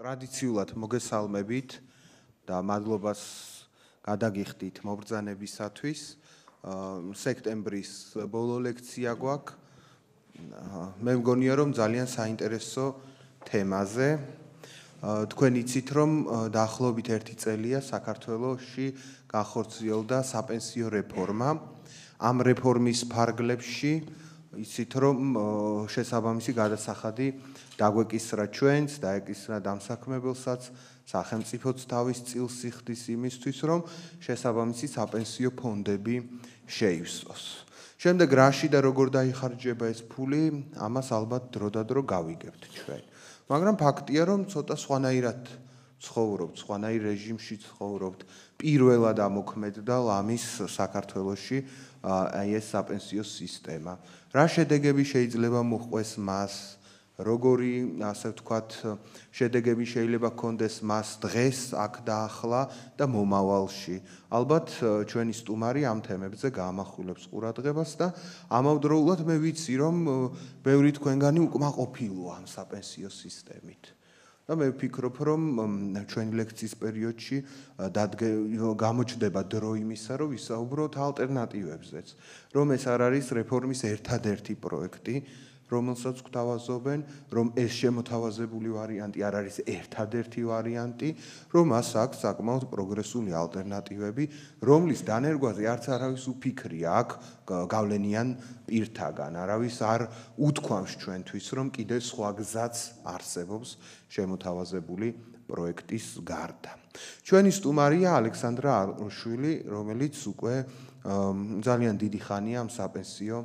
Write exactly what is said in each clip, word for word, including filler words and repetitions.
Tradiziulat მოგესალმებით და მადლობას გადაგიხდით მობრძანებისათვის. Სექტემბრის ბოლო ლექცია გვაქვს. მე მგონია რომ ძალიან საინტერესო თემაზე. Თქვენ იცით რომ დაახლოებით ერთი წელია საქართველოში განხორციელდა საპენსიო რეფორმა. Ამ რეფორმის ფარგლებში იცით რომ შესაბამისი გადასახადი დაგვეკისრა ჩვენს, დაეკისრა დამსაქმებელსაც, სახელმწიფოც თავის წილს სიხდის იმისთვის, რომ შესაბამისი საპენსიო ფონდები შეივსოს. Შემდეგ რაში და როგორ დაიხარჯება ეს ფული, ამას ალბათ დრო და დრო გავიგებთ ჩვენ. მაგრამ ფაქტია რომ ცოტა სხვანაირად ცხოვრობთ, სხვანაირ რეჟიმში ცხოვრობთ. პირველად ამოქმედდა ლამის საქართველოში ეს საპენსიო სისტემა. Რა შედეგები შეიძლება მოჰყვეს მას, როგორი, ასე ვთქვათ, შედეგები შეიძლება გქონდეს მას დღეს, აქ და ახლა და მომავალში. Ალბათ ჩვენი სტუმარი ამ თემებზე გამახვილებს ყურადღებას და ამავდროულად მე ვიცი, რომ ბევრი თქვენგანი უკმაყოფილოა ამ საპენსიო სისტემით. და მე ვფიქრობ, რომ ჩვენი ლექციის პერიოდში გამოჩნდება დრო იმისა, რომ ვისაუბროთ ალტერნატივებზეც, რომ ეს არ არის რეფორმის ერთადერთი პროექტი, რომელსაც გვთავაზობენ, რომ ეს შემოთავაზებული ვარიანტი არ არის ერთადერთი ვარიანტი, რომ მას აქვს საკმაოდ პროგრესული ალტერნატივები, რომლის დანერგვაზე არც არავის უფიქრია აქ გავლენიან პირთაგან, არავის არ უთქვამს ჩვენთვის, რომ კიდევ სხვა გზაც არსებობს შემოთავაზებული პროექტის გარდა. Ჩვენი სტუმარია ალექსანდრა აროშვილი, რომელიც უკვე ძალიან დიდი ხანია ამ საპენსიო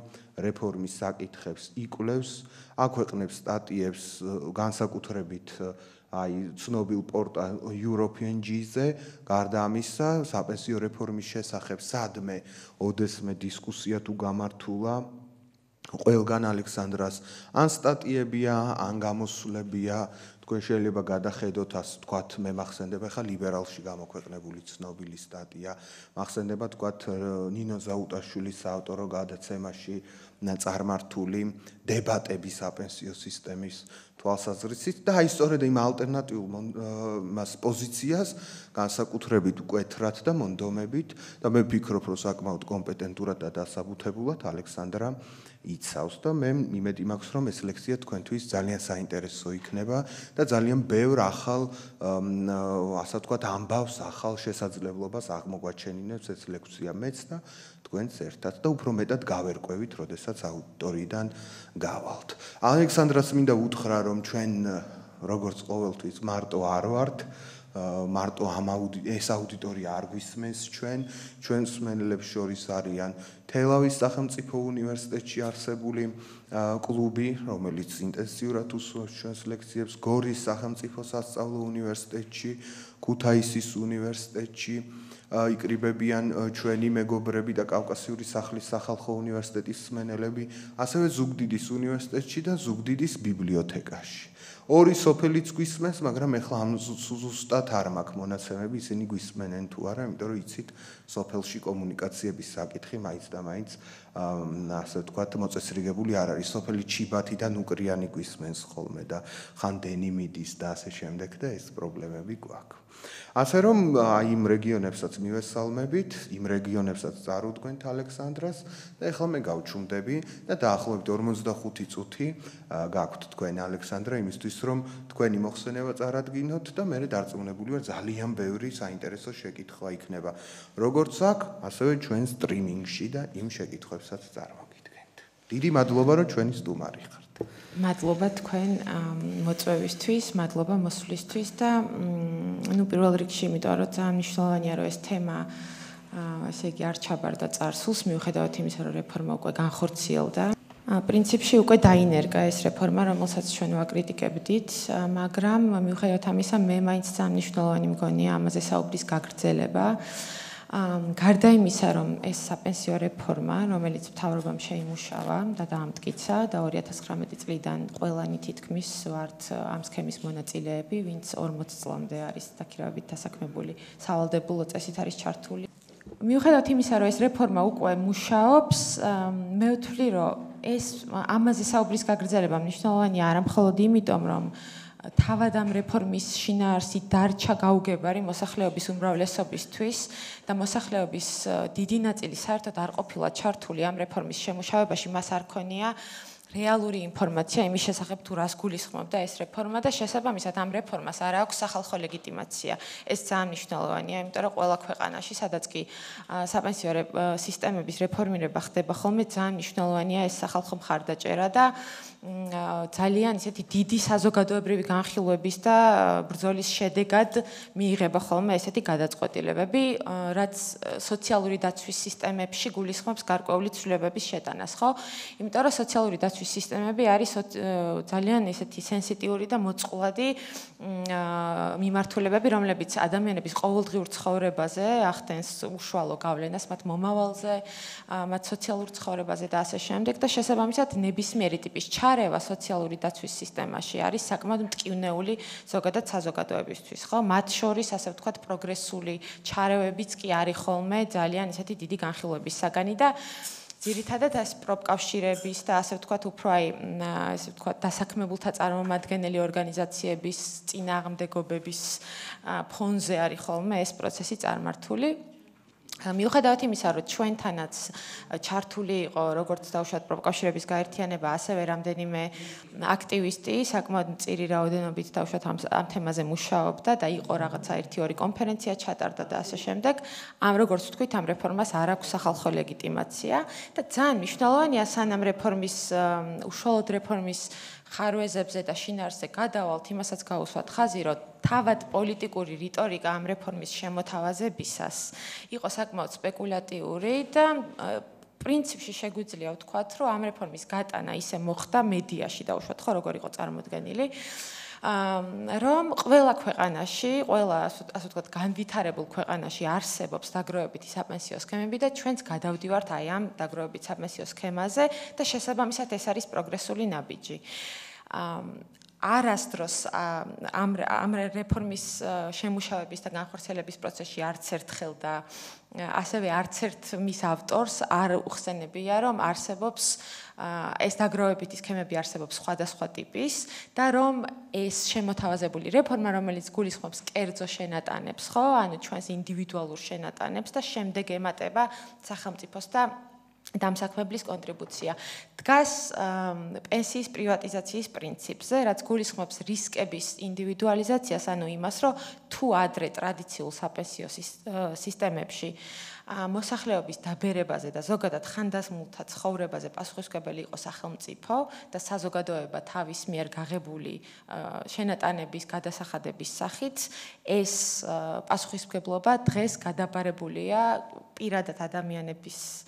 რეფორმის საკითხებს იკვლევს, აქვეყნებს სტატიებს განსაკუთრებით აი ცნობილ პორტალ EuropeanG-ზე, გარდა ამისა, საპენსიო რეფორმის შესახებ სადმე ოდესმე დისკუსია თუ გამართულა, ყველგან ალექსანდრას ან სტატიებია, ან გამოსვლებია, თქვენ შეიძლება გადახედოთ, ასე თქვათ, მე მახსენდება ხა ლიბერალში გამოქვეყნებული ცნობილი სტატია, მახსენდება თქვათ ნინო ზაუტაშვილის საავტორო გადაცემაში წარმართული დებატები საპენსიო სისტემის თვალსაზრისით და აი სწორედ იმ ალტერნატიულ მას პოზიციას განსაკუთრებით მკვეთრად და მონდომებით და მე ვფიქრობ, რომ საკმაოდ კომპეტენტურად და დასაბუთებულად ალექსანდრა იცავს და მე იმედი მაქვს, რომ ეს ლექცია თქვენთვის ძალიან საინტერესო იქნება და ძალიან ბევრ ახალ, ასე ვთქვათ, ამბავს, ახალ შესაძლებლობას აღმოგვაჩენინებს ეს ლექცია მეც და თქვენც ერთად და უფრო მეტად გავერკვევით, როდესაც აუდიტორიიდან გავალთ. ალექსანდრას მინდა უთხრა, რომ ჩვენ როგორც ყოველთვის მარტო არ ვართ, მარტო ეს აუდიტორია არ გვისმენს ჩვენ, ჩვენს მსმენელებს შორის არიან თელავის სახელმწიფო უნივერსიტეტში არსებული კლუბი, რომელიც ინტენსიურად უსვამს ჩვენს ლექციებს, გორის სახელმწიფო სასწავლო უნივერსიტეტში, ქუთაისის უნივერსიტეტში, იკრიბებიან ჩვენი მეგობრები და კავკასიური სახლის სახალხო უნივერსიტეტის მსმენელები, ასევე ზუგდიდის უნივერსიტეტში და ზუგდიდის ბიბლიოთეკაში. ორი სოფელიც გვისმენს, მაგრამ ეხლა ამ ზუსტად არ მაქვს მონაცემები, ისინი გვისმენენ თუ არა, იმიტომ რომ იცით, სოფელში კომუნიკაციების საკითხი მაინც და მაინც ასე ვთქვათ, მოწესრიგებული არ არის. სოფელი ჩიბათიდან უკრიანი გვისმენს ხოლმე და ხან დენიმიდის და ასე შემდეგ და ეს პრობლემები გვაქვს. ასე რომ აი იმ რეგიონებსაც მივესალმებით, იმ რეგიონებსაც წარუდგენთ ალექსანდრას და ეხლა მე გავჩუმდები და დაახლოებით ორმოცდახუთი წუთი გაქვთ თქვენ ალექსანდრა იმისთვის, რომ თქვენი მოხსენება წარადგინოთ და მე დარწმუნებული ვარ, ძალიან ბევრი საინტერესო შეკითხვა იქნება. როგორც აქ, ასევე ჩვენ სტრიმინგში და იმ შეკითხვებსაც წარმოგიდგენთ. დიდი მადლობა, რომ ჩვენი სტუმარი ხართ. Მადლობა თქვენ მოწვევისთვის, მადლობა მოსვლისთვის და ნუ პირველ რიგში, იმიტომ რომ ძალიან მნიშვნელოვანია, რომ ეს თემა ესე იგი არ ჩაბარდა წარსულს, მიუხედავად იმისა, რომ რეფორმა უკვე განხორციელდა. პრინციპში უკვე დაინერგა ეს რეფორმა, რომელსაც ჩვენ ვაკრიტიკებდით, მაგრამ მიუხედავად ამისა, მე მაინც ძალიან მნიშვნელოვანი მგონია ამაზე საუბრის გაგრძელება. გარდა იმისა, რომ ეს საპენსიო რეფორმა, რომელიც მთავრობამ შეიმუშავა და დაამტკიცა და ორი ათას ცხრამეტი წლიდან ყველანი თითქმის ვართ ამ სქემის მონაწილეები, ვინც ორმოც წლამდე არის დაქირავებით დასაქმებული, სავალდებულო წესით არის ჩართული. მიუხედავად იმისა, რომ ეს რეფორმა უკვე მუშაობს, მე ვთვლი, რომ ეს ამაზე საუბრის გაგრძელება მნიშვნელოვანია არა მხოლოდ იმიტომ, რომ თავადამ რეფორმის შინაარსი დარჩა გაუგებარი მოსახლეობის უმრავლესობისთვის და მოსახლეობის დიდი ნაწილი საერთოდ არ ყოფილა ჩართული ამ რეფორმის შემუშავებაში, მას არ ქონია რეალური ინფორმაცია იმის შესახებ თუ რას გულისხმობდა ეს რეფორმა და შესაბამისად ამ რეფორმას არ აქვს სახალხო ლეგიტიმაცია. ეს ძალიან მნიშვნელოვანია, იმიტომ რომ ყველა ქვეყანაში, სადაც კი საპენსიო სისტემების რეფორმირება ხდება, ხოლმე ძალიან მნიშვნელოვანია ეს სახალხო მხარდაჭერა და ძალიან ისეთი დიდი საზოგადოებრივი განხილვების და ბრძოლის შედეგად მიიღება ხოლმე ესეთი გადაწყვეტილებები, რაც სოციალური დაცვის სისტემებში გულისხმობს გარკვეული ცვლილებების შეტანას, ხო? იმიტომ რომ სოციალური დაცვის სისტემები არის ძალიან ესეთი სენსიტიური და მოწყვლადი მიმართულებები, რომლებიც ადამიანების ყოველდღიურ ცხოვრებაზე ახდენს უშუალო გავლენას მათ მომავალზე, მათ სოციალურ ცხოვრებაზე და ასე შემდეგ და შესაბამისად ნებისმიერი ტიპის ჩარევა სოციალური დაცვის სისტემაში არის საკმაოდ მტკივნეული ზოგადად საზოგადოებისთვის, ხო? მათ შორის ასე ვთქვათ პროგრესული ჩარევებიც კი არის ხოლმე ძალიან ესეთი დიდი განხილვების საგანი და ძირითადად ეს პროფკავშირების და ასე ვთქვათ უფრო აი ასე ვთქვათ დასაქმებულთა წარმომადგენელი ორგანიზაციების წინააღმდეგობების ფონზე არის ხოლმე ეს პროცესი წარმართული. მიუხედავად იმისა, რომ ჩვენთანაც ჩართული იყო როგორც დავუშვათ პროფკავშირების გაერთიანება, ასევე რამდენიმე აქტივისტი საკმაოდ მწირი რაოდენობით დავუშვათ ამ თემაზე მუშაობდა და იყო რაღაცა ერთი-ორი კონფერენცია ჩატარდა და ასე შემდეგ. ამ როგორც ვთქვით, ამ რეფორმას არ აქვს სახალხო ლეგიტიმაცია და ძალიან მნიშვნელოვანია, სანამ რეფორმის უშუალოდ რეფორმის ხარვეზებზე და შინაარსზე გადავალთ, იმასაც გავუსვათ ხაზი, რომ თავად პოლიტიკური რიტორიკა ამ რეფორმის შემოთავაზებისას იყო საკმაოდ სპეკულატიური და პრინციპში შეგვიძლია ვთქვათ, რომ ამ რეფორმის გატანა ისე მოხდა მედიაში დავუშვათ, ხო, როგორ იყო წარმოდგენილი, რომ ყველა ქვეყანაში, ყველა ასე ვთქვათ განვითარებულ ქვეყანაში არსებობს დაგროვებითი საპენსიო სქემები და ჩვენც გადავდივართ აი ამ დაგროვებითი საპენსიო სქემაზე და შესაბამისად ეს არის პროგრესული ნაბიჯი. არასდროს ამ რეფორმის შემუშავების და განხორციელების პროცესში არც ერთხელ და ასევე არც ერთ მის ავტორს არ უხსენებია, რომ არსებობს ეს დაგროვებითი სქემები არსებობს სხვადასხვა ტიპის და რომ ეს შემოთავაზებული რეფორმა, რომელიც გულისხმობს კერძო შენატანებს, ხო, ანუ ჩვენს ინდივიდუალურ შენატანებს და შემდეგ ემატება სახელმწიფოს და დამსაქმებლის კონტრიბუცია. დგას პენსიის პრივატიზაციის პრინციპზე, რაც გულისხმობს რისკების ინდივიდუალიზაციას, ანუ იმას, რომ თუ ადრე ტრადიციულ საპენსიო სისტემებში მოსახლეობის დაბერებაზე და ზოგადად ხანდაზმულთა ცხოვრებაზე პასუხისმგებელი იყო სახელმწიფო და საზოგადოება თავის მიერ გაღებული შენატანების გადასახადების სახით, ეს პასუხისმგებლობა დღეს გადაბარებულია პირადად ადამიანების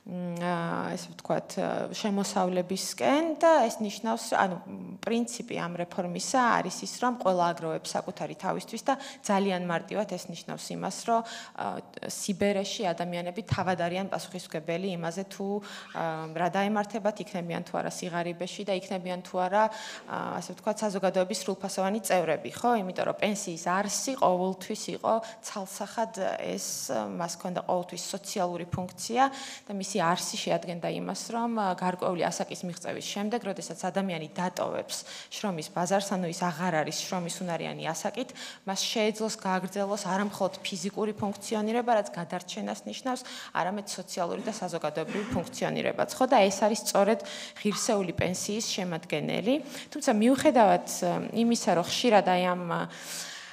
ესე ვთქვათ შემოსავლებისკენ და ეს ნიშნავს, ანუ პრინციპი ამ რეფორმისა არის ის, რომ ყველა აგროვებს საკუთარი თავისთვის და ძალიან მარტივად ეს ნიშნავს იმას, რომ სიბერეში ადამიანები თავად არიან პასუხისმგებელი იმაზე, თუ რა დაემართებათ, იქნებიან თუ არა სიღარიბეში და იქნებიან თუ არა ასე ვთქვათ საზოგადოების სრულფასოვანი წევრები, ხო? იმიტომ რომ პენსიის არსი ყოველთვის იყო ცალსახად, ეს მას ჰქონდა ყოველთვის სოციალური ფუნქცია და მის არსი შეადგენდა იმას, რომ გარკვეული ასაკის მიღწევის შემდეგ, როდესაც ადამიანი დატოვებს შრომის ბაზარს, ანუ ის აღარ არის შრომის უნარიანი ასაკით, მას შეეძლოს გააგრძელოს არა მხოლოდ ფიზიკური ფუნქციონირება, რაც გადარჩენას ნიშნავს, არამედ სოციალური და საზოგადოებრივი ფუნქციონირებაც, ხო, და ეს არის სწორედ ღირსეული პენსიის შემადგენელი. თუმცა მიუხედავად იმისა, რომ ხშირად აი ამ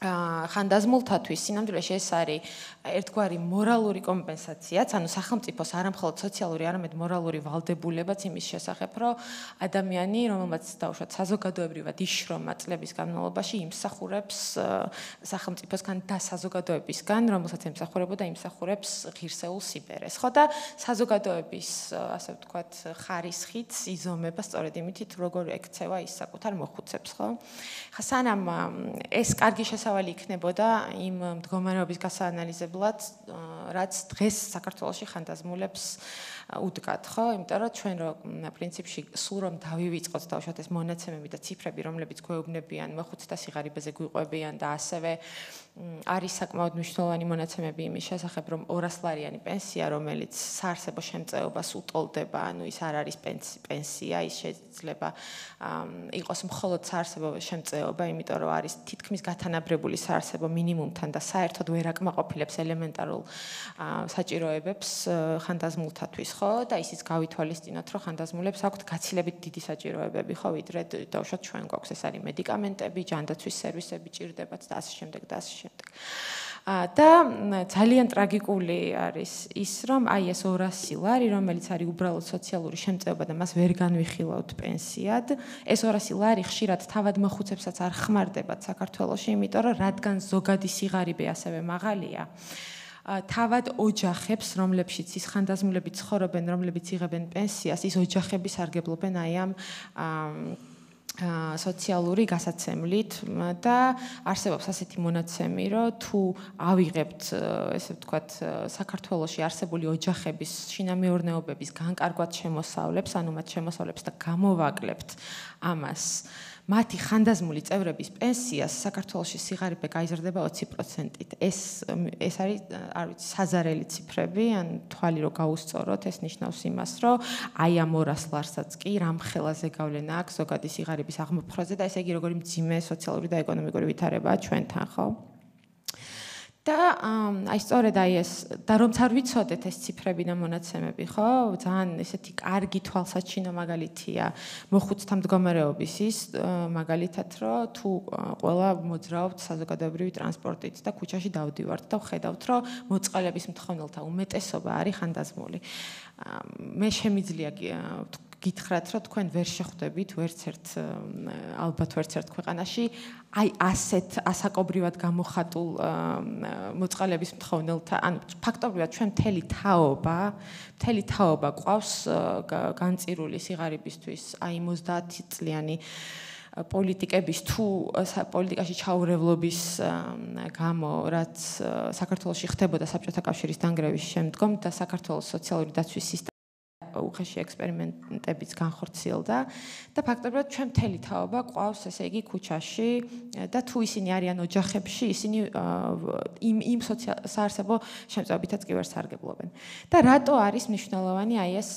ხანდაზმულთათვის, სინამდვილეში ეს არის ერთგვარი მორალური კომპენსაციაც, ანუ სახელმწიფოს არა მხოლოდ სოციალური, არამედ მორალური ვალდებულებაც იმის შესახებ, რომ ადამიანი, რომელმაც დაუშვათ საზოგადოებრივად იშრომა წლების განმავლობაში, იმსახურებს სახელმწიფოსგან და საზოგადოებისგან, რომელსაც ემსახურებოდა, იმსახურებს ღირსეულ სიბერეს, ხო, და საზოგადოების, ასე ვთქვათ, ხარისხიც იზომება სწორედ იმით, როგორ ექცევა ის საკუთარ მოხუცებს, ხო? სანამ ეს კარგი შესაძლებლობა იქნებოდა იმ მდგომარეობის გასაანალიზებლად, რაც დღეს საქართველოში ხანდაზმულებს Utkatha, imtara chwenra principshi suram thaviviz qatdaashat es monatseme mita cifra biram lebit koyubnebiyan. Ma khudsta sigari bezekuiqabiyan daaseve. Arisak maud nushtoani monatseme biimisha saxebrom oraslariani pensia romelit sarse bashemtsaoba sutolteba anu is araris pensia is shetleba iqos mxolod sarseba shemtsaoba imtara aris titkmis gatanabrebuli sarseba minimumtan da saertod veraqmaqopilebs elementarul sajiroebebs khandazmultatvis ხო და ისიც გავითვალისწინოთ რომ ხანდაზმულებს აქვთ გაცილებით დიდი საჭიროებები ხო ვიდრეთ დაუშვათ ჩვენ გვაქვს ეს არის მედიკამენტები ჯანდაცვის სერვისები ჭირდებათ და ასე შემდეგ და ასე შემდეგ და ძალიან ტრაგიკული არის ის რომ აი ეს ორასი ლარი რომელიც არის უბრალოდ სოციალური შემწეობა და მას ვერ განვიხილავთ პენსიად ეს ორასი ლარი ხშირად თავად მოხუცებსაც არ ხმარდებათ საქართველოში იმიტომ რომ რადგან ზოგადი სიღარიბე ასევე მაღალია თავად ოჯახებს, რომლებშიც ის ხანდაზმულები ცხოვრობენ, რომლებიც იღებენ პენსიას, ის ოჯახები სარგებლობენ აი ამ სოციალური გასაცემლით და არსებობს ასეთი მონაცემი, რომ თუ ავიღებთ, ესე ვთქვათ, საქართველოში არსებული ოჯახების შინამეურნეობების განკარგვად შემოსავლებს, ანუ მათ შემოსავლებს და გამოვაკლებთ ამას მათი ხანდაზმული წევრების პენსიას საქართველოში სიღარიბე გაიზრდება ოცი პროცენტით. ეს ეს არის, არ ვიცი, საზარელი ციფრები, ან თვალი რო გაუსწოროთ, ეს ნიშნავს იმას, რომ აი ამ ორას ლარსაც კი რამხელაზე გავლენა აქვს ზოგადი სიღარიბის აღმოფხვრაზე და ესე იგი როგორი მძიმე სოციალური და ეკონომიკური ვითარებაა ჩვენთან, ხო? და აი სწორედ აი ეს და რომ არ ვიცოდეთ ეს ციფრები და მონაცემები ხო ძალიან ესეთი კარგი თვალსაჩინო მაგალითია მოხუცთა მდგომარეობის ის მაგალითად რომ თუ ყველა მოძრაობთ საზოგადოებრივი ტრანსპორტით და ქუჩაში დავდივართ და ვხედავთ რომ მოწყალების მთხოვნელთა უმეტესობა არის ხანდაზმული მე შემიძლია გითხრათ რომ თქვენ ვერ შეხვდებით ვერც ერთ ალბათ ვერც ერთ ქვეყანაში აი ასეთ ასაკობრივად გამოხატულ მოწყალების მთხოვნელთა ანუ ფაქტობრივად ჩვენ მთელი თაობა მთელი თაობა ყავს განწირული სიღარიბისთვის აი ოცდაათწლიანი პოლიტიკების თუ პოლიტიკაში ჩაურევლობის გამო რაც საქართველოში ხდებოდა საბჭოთა კავშირის დანგრევის შემდგომ და საქართველოს სოციალური დაცვის სისტემა უხეში ექსპერიმენტებიც განხორციელდა და ფაქტობრივად ჩვენ მთელი თაობა ყავს ესე იგი ქუჩაში და თუ ისინი არიან ოჯახებში ისინი იმ იმ საარსებო შემწეობითაც კი ვერ სარგებლობენ და რატო არის მნიშვნელოვანი აი ეს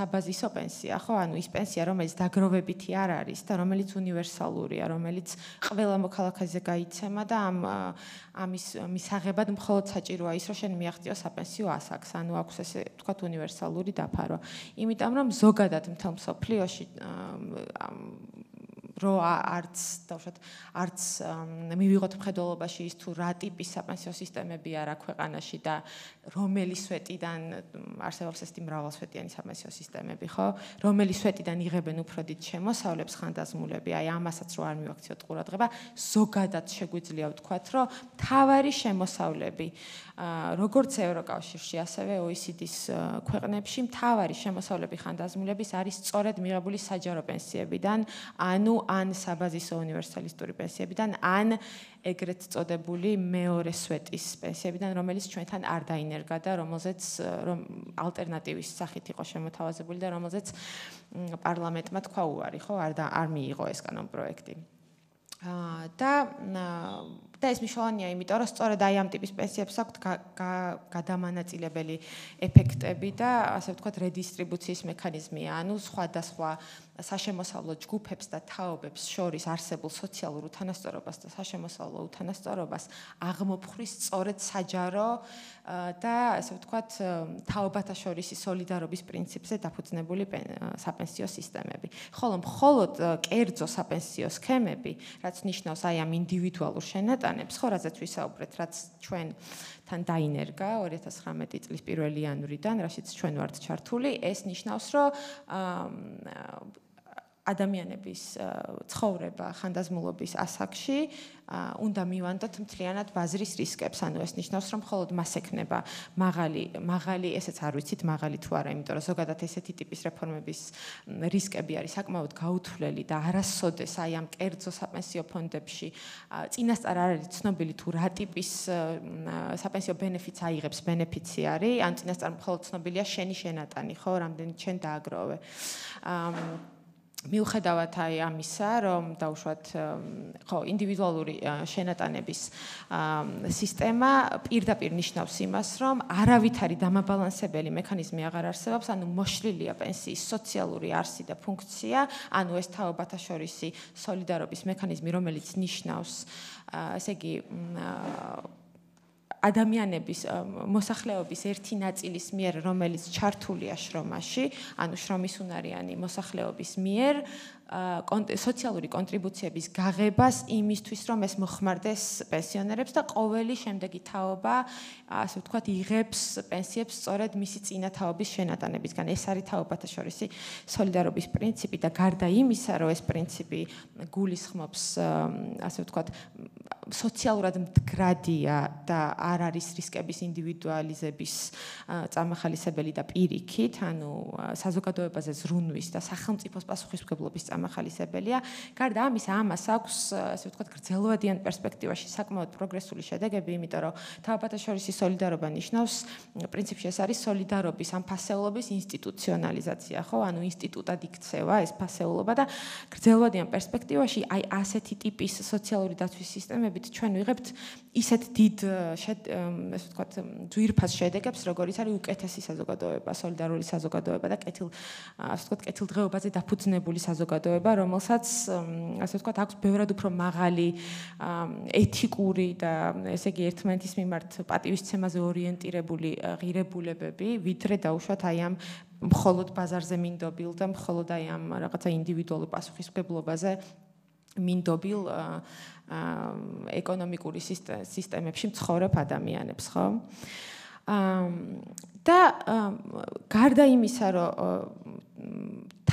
საბაზისო პენსია ხო ანუ ის პენსია რომელიც დაგროვებითი არ არის და რომელიც უნივერსალურია რომელიც ყველა მოქალაქეზე გაიცემა და ამ ამის მისაღებად მხოლოდ საჭიროა ის რომ შენ მიაღწიო საპენსიო ასაკს ანუ აქვს ესე თქვა უნივერსალური დაფარვა. Იმიტომ რომ ზოგადად მთელ მსოფლიოში რო არც დავუშვათ არც მივიღოთ მხედველობაში ის თუ რა ტიპის საპენსიო სისტემები არა ქვეყანაში და რომელი სვეტიდან არსებობს ესეთი მრავალსვეტიანი საპენსიო სისტემები ხო რომელი სვეტიდან იღებენ უფრო დიდ შემოსავლებს ხანდაზმულები აი ამასაც რო არ მივაქციოთ ყურადღება ზოგადად შეგვიძლია ვთქვათ რომ მთავარი შემოსავლები როგორც ევროკავშირში ასევე ო ე სი დი-ის ქვეყნებში მთავარი შემოსავლები ხანდაზმულების არის სწორედ მიღებული საჯარო პენსიებიდან ანუ ან საბაზისო უნივერსალისტური პენსიებიდან ან ეგრეთ წოდებული მეორე სვეტის პენსიებიდან რომელიც ჩვენთან არ დაინერგა და რომელზეც ალტერნატივის სახით იყო შემოთავაზებული და რომელზეც პარლამენტმა თქვა უარი ხო არ არ მიიღო ეს კანონპროექტი და და ეს მნიშვნელოვანია, იმიტომ რომ სწორედ აი ამ ტიპის პენსიებს აქვთ გადამანაწილებელი ეფექტები და ასე ვთქვათ რედისტრიბუციის მექანიზმია, ანუ სხვადასხვა საშემოსავლო ჯგუფებს და თაობებს შორის არსებულ სოციალურ უთანასწორობას და საშემოსავლო უთანასწორობას აღმოფხვის სწორედ საჯარო და ასე ვთქვათ თაობათა შორისი სოლიდარობის პრინციპზე დაფუძნებული საპენსიო სისტემები. ხოლო მხოლოდ კერძო საპენსიო სქემები, რაც ნიშნავს აი ამ ინდივიდუალურ შენატანს ხო რაზეც ვისაუბრეთ, რაც ჩვენთან დაინერგა ორი ათას ცხრამეტი წლის პირველი იანვრიდან, რაშიც ჩვენ ვართ ჩართული, ეს ნიშნავს, რომ ადამიანების ცხოვრება ხანდაზმულობის ასაკში უნდა მივანდოთ მთლიანად ბაზრის რისკებს, ანუ ეს ნიშნავს, რომ მხოლოდ მას ექნება მაღალი, მაღალი, ესეც არ ვიცით, მაღალი თუ არა, იმიტომ რომ ზოგადად ესეთი ტიპის რეფორმების რისკები არის საკმაოდ გაუთვლელი და არასოდეს აი ამ კერძო საპენსიო ფონდებში წინასწარ არ არის ცნობილი თუ რა ტიპის საპენსიო ბენეფიტს აიღებს ბენეფიციარი, ან წინასწარ მხოლოდ ცნობილია შენი შენატანი, ხო, რამდენი შენ დააგროვე. მიუხედავად აი ამისა, რომ დაუშვათ, ხო, ინდივიდუალური შენატანების სისტემა პირდაპირ ნიშნავს იმას, რომ არავითარი დამაბალანსებელი მექანიზმი აღარ არსებობს, ანუ მოშლილია პენსიის სოციალური არსი და ფუნქცია, ანუ ეს თაობათა შორისი სოლიდარობის მექანიზმი, რომელიც ნიშნავს, ესე იგი, ადამიანების მოსახლეობის ერთი ნაწილის მიერ, რომელიც ჩართულია შრომაში, ანუ შრომის უნარიანი მოსახლეობის მიერ, სოციალური კონტრიბუციების გაღებას იმისთვის, რომ ეს მოხმარდეს პენსიონერებს და ყოველი შემდეგი თაობა, ასე ვთქვათ, იღებს პენსიებს სწორედ მისი წინა თაობის შენატანებისგან. ეს არის თაობათა შორისი სოლიდარობის პრინციპი და გარდა იმისა, რომ ეს პრინციპი გულისხმობს, ასე ვთქვათ, სოციალურად მდგრადია და არ არის რისკების ინდივიდუალიზების წამახალისებელი და პირიქით, ანუ საზოგადოებაზე ზრუნვის და სახელმწიფოს პასუხისმგებლობის წამახალისებელია. გარდა ამისა, ამას აქვს, ასე ვთქვათ, გრძელვადიან პერსპექტივაში საკმაოდ პროგრესული შედეგები, იმიტომ რომ თაობათაშორისი სოლიდარობა ნიშნავს, პრინციპში ეს არის სოლიდარობის ამ ფასეულობის ინსტიტუციონალიზაცია, ხო, ანუ ინსტიტუტად იქცევა ეს ფასეულობა და გრძელვადიან პერსპექტივაში აი ასეთი ტიპის სოციალური დაცვის სისტემებით ჩვენ ვიღებთ ისეთ დიდ ეს ვთქვათ, ძვირფას შედეგებს, როგორიც არის უკეთესი საზოგადოება, სოლიდარული საზოგადოება და კეთილ, ასე ვთქვათ, კეთილდღეობაზე დაფუძნებული საზოგადოება, რომელსაც, ასე ვთქვათ, აქვს ბევრად უფრო მაღალი ეთიკური და ესე იგი ერთმანეთის მიმართ პატივისცემაზე ორიენტირებული ღირებულებები, ვიდრე დაუშვათ აი ამ მხოლოდ ბაზარზე მინდობილ და მხოლოდ აი ამ რაღაცა ინდივიდუალურ პასუხისმგებლობაზე მინდობილ ეკონომიკური სისტემებში მცხოვრებ ადამიანებს, ხო? და გარდა იმისა, რომ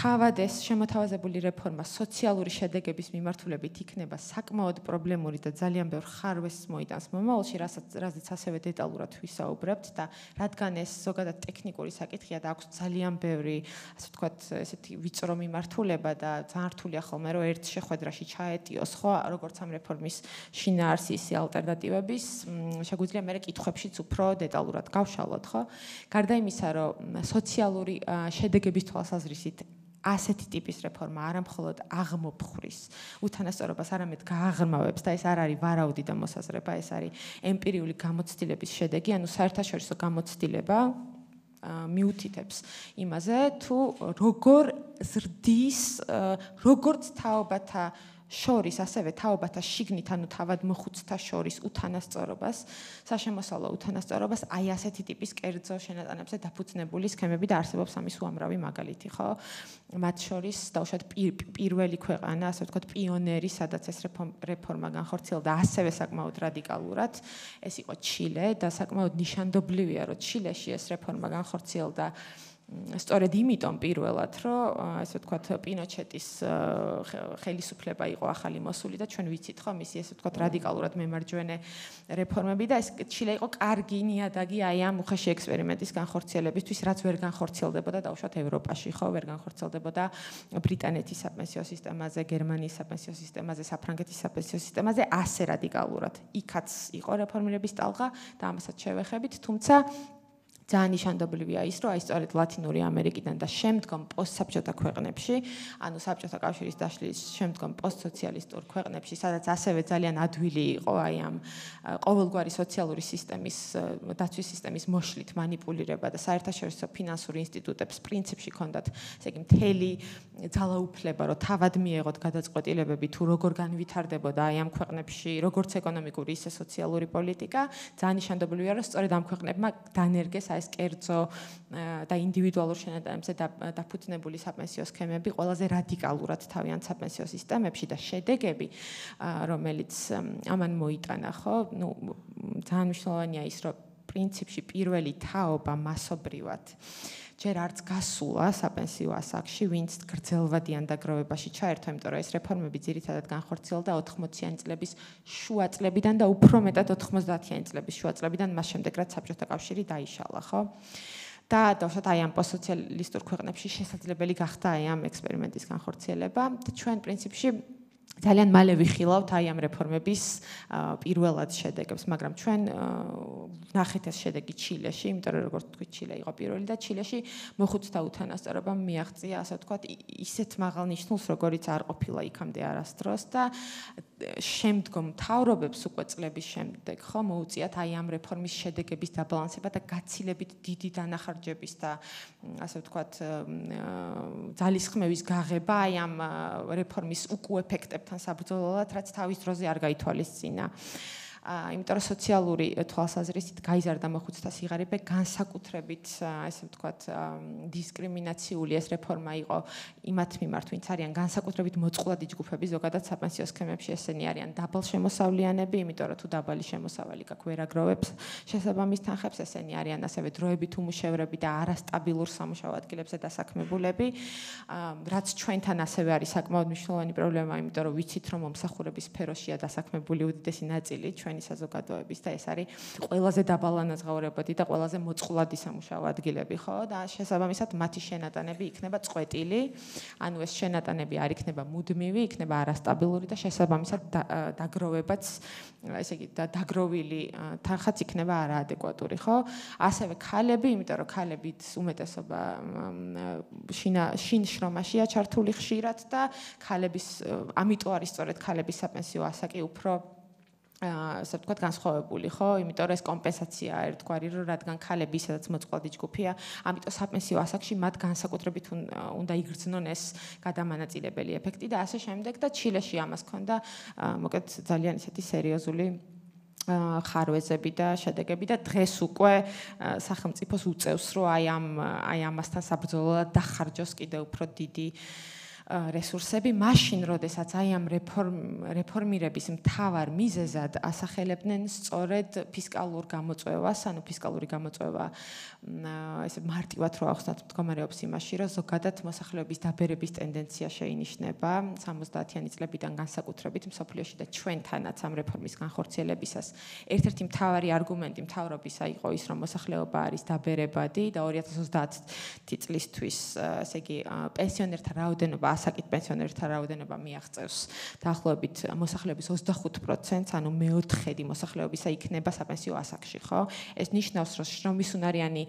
თავად ეს შემოთავაზებული რეფორმა სოციალური შედეგების მიმართულებით იქნება საკმაოდ პრობლემური და ძალიან ბევრ ხარვეს მოიტანს მომავალში, რასაც ასევე დეტალურად ვისაუბრებთ და რადგან ეს ზოგადად ტექნიკური საკითხია და აქვს ძალიან ბევრი, ასე ვთქვათ, ესეთი ვიწრო მიმართულება და ძალიან რთულია ხოლმე, რომ ერთ შეხვედრაში ჩაეტიოს, ხო, როგორც ამ რეფორმის შინაარსი, ისე ალტერნატივების, შეგვიძლია მერე კითხვებშიც უფრო დეტალურად გავშალოთ, ხო? გარდა იმისა, რომ სოციალური შედეგების თვალსაზრისით ასეთი ტიპის რეფორმა არა მხოლოდ აღმოფხვრის უთანასწორობას, არამედ გააღრმავებს და ეს არ არის ვარაუდი და მოსაზრება, ეს არის ემპირიული გამოცდილების შედეგი, ანუ საერთაშორისო გამოცდილება მიუთითებს იმაზე, თუ როგორ ზრდის, როგორც თაობათა შორის, ასევე თაობათა შიგნით, ანუ თავად მოხუცთა შორის უთანასწორობას, საშემოსავლო უთანასწორობას, აი ასეთი ტიპის კერძო შენატანებზე დაფუძნებული სქემები და არსებობს ამის უამრავი მაგალითი, ხო? მათ შორის დაუშვათ პირველი ქვეყანა, ასე ვთქვათ, პიონერი, სადაც ეს რეფორმა განხორციელდა ასევე საკმაოდ რადიკალურად, ეს იყო ჩილე და საკმაოდ ნიშანდობლივია, რომ ჩილეში ეს რეფორმა განხორციელდა სწორედ იმიტომ პირველად, რომ ესე ვთქვათ, პინოჩეტის ხელისუფლება იყო ახალი მოსული და ჩვენ ვიცით, ხო, მისი ესე ვთქვათ, რადიკალურად მემარჯვენე რეფორმები და ეს ჩილე იყო კარგი ნიადაგი აი ამ უხეში ექსპერიმენტის განხორციელებისთვის, რაც ვერ განხორციელდებოდა დაუშვათ ევროპაში, ხო, ვერ განხორციელდებოდა ბრიტანეთის საპენსიო სისტემაზე, გერმანიის საპენსიო სისტემაზე, საფრანგეთის საპენსიო სისტემაზე ასე რადიკალურად. იქაც იყო რეფორმირების ტალღა და ამასაც შევეხებით, თუმცა ძალიან ნიშანდობლივია ის, რომ აი სწორედ ლათინური ამერიკიდან და შემდგომ პოსტსაბჭოთა ქვეყნებში, ანუ საბჭოთა კავშირის დაშლის შემდგომ პოსტსოციალისტურ ქვეყნებში, სადაც ასევე ძალიან ადვილი იყო აი ამ ყოველგვარი სოციალური სისტემის, დაცვის სისტემის მოშლით манипуლირება და საერთაშორისო ფინანსური ინსტიტუტებს პრინციპში ჰქონდათ, ესე იგი, მთელი ძალაუფლება, რომ თავად მიეღოთ გადაწყვეტილებები თუ როგორ განვითარდებოდა აი ამ ქვეყნებში, როგორც ეკონომიკური, ისე სოციალური პოლიტიკა, ძალიან ნიშანდობლივია, რომ სწორედ ამ ქვეყნებმა დანერგეს ეს კერძო და ინდივიდუალურ შენატანებზე დაფუძნებული საპენსიო სქემები ყველაზე რადიკალურად თავიანთ საპენსიო სისტემებში და შედეგები, რომელიც ამან მოიტანა, ხო, ну ძალიან მნიშვნელოვანია ის, რომ პრინციპში პირველი თაობა მასობრივად ჯერ არც გასულა საპენსიო ასაკში, ვინც გრძელვადიან დაგროვებაში ჩაერთო, იმიტომ რომ ეს რეფორმები ძირითადად განხორციელდა ოთხმოციანი წლების შუა წლებიდან და უფრო მეტად ოთხმოცდაათიანი წლების შუა წლებიდან, მას შემდეგ რაც საბჭოთა კავშირი დაიშალა, ხო? და თუმცა აი ამ პოსტსოციალისტურ ქვეყნებში შესაძლებელი გახდა აი ამ ექსპერიმენტის განხორციელება და ჩვენ პრინციპში ძალიან მალე ვიხილავთ აი ამ რეფორმების პირველად შედეგებს, მაგრამ ჩვენ ნახეთ ეს შედეგი ჩილეში, იმიტომ რომ როგორც თქვით ჩილე იყო პირველი და ჩილეში მოხუცთა უთანასწორობამ მიაღწია, ასე ვთქვათ, ისეთ მაღალ ნიშნულს, როგორიც არ ყოფილა იქამდე არასდროს და შემდგომ თავრობებს უკვე წლების შემდეგ ხო მოუწიათ აი ამ რეფორმის შედეგების დაბალანსება და გაცილებით დიდი დანახარჯების და ასე ვთქვათ ძალისხმევის გაღება აი ამ რეფორმის უკუ ეფექტებთან საბრძოლველად, რაც თავის დროზე არ გაითვალისწინა. იმიტომ რომ სოციალური თვალსაზრისით გაიზარდა მოხუცთა სიღარიბე, განსაკუთრებით ესე ვთქვათ დისკრიმინაციული ეს რეფორმა იყო იმათ მიმართ, ვინც არიან განსაკუთრებით მოწყვლადი ჯგუფები, ზოგადად საპენსიო სქემებში ესენი არიან დაბალშემოსავლიანები, იმიტომ რომ თუ დაბალი შემოსავალი გაქვს ვერ აგროვებს შესაბამის თანხებს, ესენი არიან ასევე დროებით უმუშევრები და არასტაბილურ სამუშაო ადგილებზე დასაქმებულები, რაც ჩვენთან ასევე არის საკმაოდ მნიშვნელოვანი პრობლემა, იმიტომ რომ ვიცით რომ მომსახურების სფეროშია დასაქმებული უდიდესი ნაწილი ჩვენი საზოგადოების და ეს არის ყველაზე დაბალანაზღაურებადი და ყველაზე მოწყვლადი სამუშაო ადგილები, ხო? და შესაბამისად მათი შენატანები იქნება წვეტილი, ანუ ეს შენატანები არ იქნება მუდმივი, იქნება არასტაბილური და შესაბამისად დაგროვებაც, ესე იგი, დაგროვილი თანხაც იქნება არაადეკვატური, ხო? ასევე ქალები, იმიტომ რომ ქალების უმეტესობა შინ შრომაშია ჩართული ხშირად და ქალების, ამიტომ არის სწორედ ქალების საპენსიო ასაკი უფრო ასე ვთქვათ განსხვავებული, ხო? იმიტომ რომ ეს კომპენსაცია ერთგვარი, რომ რადგან ქალები სადაც მოწყვლადი ჯგუფია, ამიტომ საპენსიო ასაკში მათ განსაკუთრებით უნდა იგრძნონ ეს გადამანაწილებელი ეფექტი და ასე შემდეგ და ჩილეში ამას ჰქონდა მოკლედ ძალიან ისეთი სერიოზული ხარვეზები და შედეგები და დღეს უკვე სახელმწიფოს უწევს, რომ აი ამ აი ამასთან საბრძოლველად დახარჯოს კიდევ უფრო დიდი რესურსები, მაშინ როდესაც აი ამ რეფორმირების მთავარ მიზეზად ასახელებდნენ სწორედ ფისკალურ გამოწვევას, ანუ ფისკალური გამოწვევა ესე მარტივად რო ახსნათ მდგომარეობს იმაში, რომ ზოგადად მოსახლეობის დაბერების ტენდენცია შეინიშნება სამოცდაათიანი წლებიდან განსაკუთრებით მსოფლიოში და ჩვენთანაც ამ რეფორმის განხორციელებისას. ერთ-ერთი მთავარი არგუმენტი მთავრობისა იყო ის, რომ მოსახლეობა არის დაბერებადი და ორი ათი ოცდაათი წლისთვის, ესე იგი, პენსიონერთა რაოდენობა ასაკით პენსიონერთა რაოდენობა მიაღწევს დაახლოებით მოსახლეობის ოცდახუთ პროცენტს, ანუ მეოთხედი მოსახლეობისა იქნება საპენსიო ასაკში, ხო? ეს ნიშნავს, რომ შრომისუნარიანი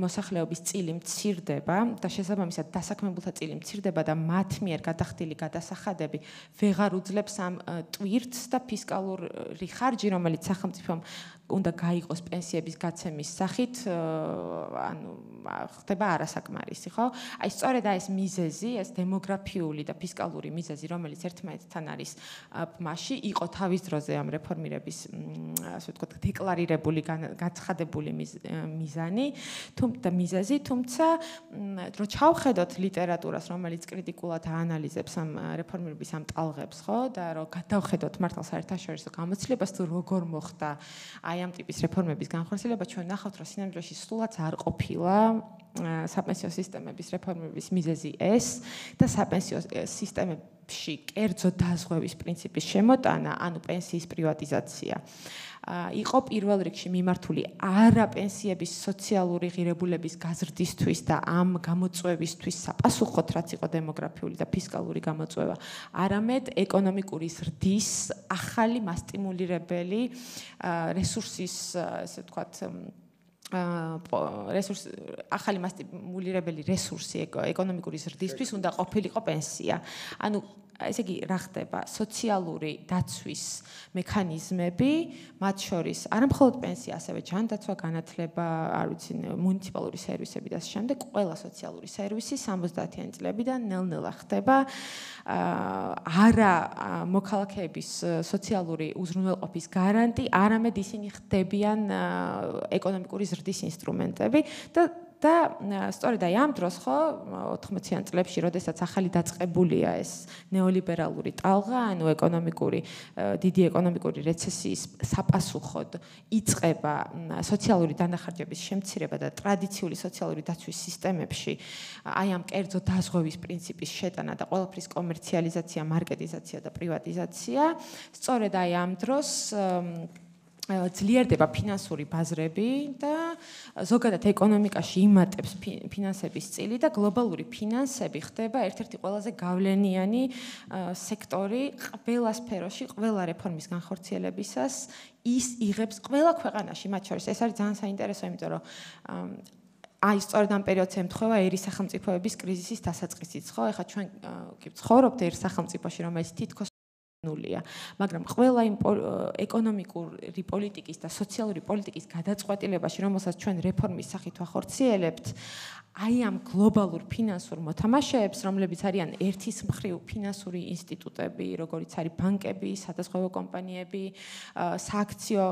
მოსახლეობის წილი მცირდება და შესაბამისად დასაქმებულთა წილი მცირდება და მათ მიერ გადახდილი გადასახადები ვეღარ უძლებს ამ ტვირთს და ფისკალური ხარჯი, რომელიც სახელმწიფომ უნდა გაიყოს პენსიების გაცემის სახით, ანუ ხდება არასაკმარისი, ხო? აი სწორედ ეს მიზეზი, ეს დემოგრაფიული და ფისკალური მიზეზი, რომელიც ერთმანეთთან არის მაში, იყო თავის დროზე ამ რეფორმირების, ასე ვთქვათ, დეკლარირებული, გაცხადებული მიზანი, თუმცა მიზეზი, თუმცა რო ჩავხედოთ ლიტერატურას, რომელიც კრიტიკულად აანალიზებს ამ რეფორმირების ამ ტალღებს, ხო? და რო გადავხედოთ მართლა საერთაშორისო გამოცდილებას, თუ როგორ მოხდა აი ამ ტიპის რეფორმების განხორციელება, ჩვენ ნახავთ, რომ სინამდვილეში სულაც არ ყოფილა საპენსიო სისტემების რეფორმების მიზეზი ეს და საპენსიო სისტემებში კერძო დაზღვევის პრინციპის შემოტანა, ანუ პენსიის პრივატიზაცია. იყო პირველ რიგში მიმართული არა პენსიების სოციალური ღირებულების გაზრდისთვის და ამ გამოწვევისთვის საპასუხოდ, რაც იყო დემოგრაფიული და ფისკალური გამოწვევა, არამედ ეკონომიკური ზრდის ახალი მასტიმულირებელი რესურსის, ასე ვთქვათ, ახალი მასტიმულირებელი რესურსი ეკონომიკური ზრდისთვის უნდა ყოფილიყო პენსია. ანუ ესე იგი, რა ხდება? სოციალური დაცვის მექანიზმები, მათ შორის არა მხოლოდ პენსია, ასევე ჯანდაცვა, განათლება, არ ვიცი, მუნიციპალური სერვისები და ასე შემდეგ, ყველა სოციალური სერვისი სამოცდაათიანი წლებიდან ნელ-ნელა ხდება არა მოქალაქეების სოციალური უზრუნველყოფის გარანტი, არამედ ისინი ხდებიან ეკონომიკური ზრდის ინსტრუმენტები და და სწორედ აი ამ დროს ხო ოთხმოციან წლებში როდესაც ახალი დაწყებულია ეს ნეოლიბერალური ტალღა, ანუ ეკონომიკური დიდი ეკონომიკური რეცესიის საპასუხოდ იწება სოციალური დანახარჯების შემცირება და ტრადიციული სოციალური დაცვის სისტემებში აი ამ კერძო დაზღვევის პრინციპის შეტანა და ყველაფრის კომერციალიზაცია, მარკეტიზაცია და პრივატიზაცია. სწორედ აი ამ დროს ძლიერდება ფინანსური ბაზრები და ზოგადად ეკონომიკაში იმატებს ფინანსების წილი და გლობალური ფინანსები ხდება ერთ-ერთი ყველაზე გავლენიანი სექტორი ყველა სფეროში, ყველა რეფორმის განხორციელებისას ის იღებს ყველა ქვეყანაში, მათ შორის. ეს არის ძალიან საინტერესო, იმიტომ რომ აი სწორედ ამ პერიოდს ემთხვევა ერის სახელმწიფოების კრიზისის დასაწყისიც, ხო? ეხლა ჩვენ კი ვცხოვრობთ ერთ სახელმწიფოში, რომელიც თითქოს მაგრამ ყველა იმ ეკონომიკური პოლიტიკის და სოციალური პოლიტიკის გადაწყვეტილებაში, რომელსაც ჩვენ რეფორმის სახით ვახორციელებთ, აი ამ გლობალურ ფინანსურ მოთამაშეებს, რომლებიც არიან ერთის მხრივ ფინანსური ინსტიტუტები, როგორიც არის ბანკები, სადაზღვევო კომპანიები, სააქციო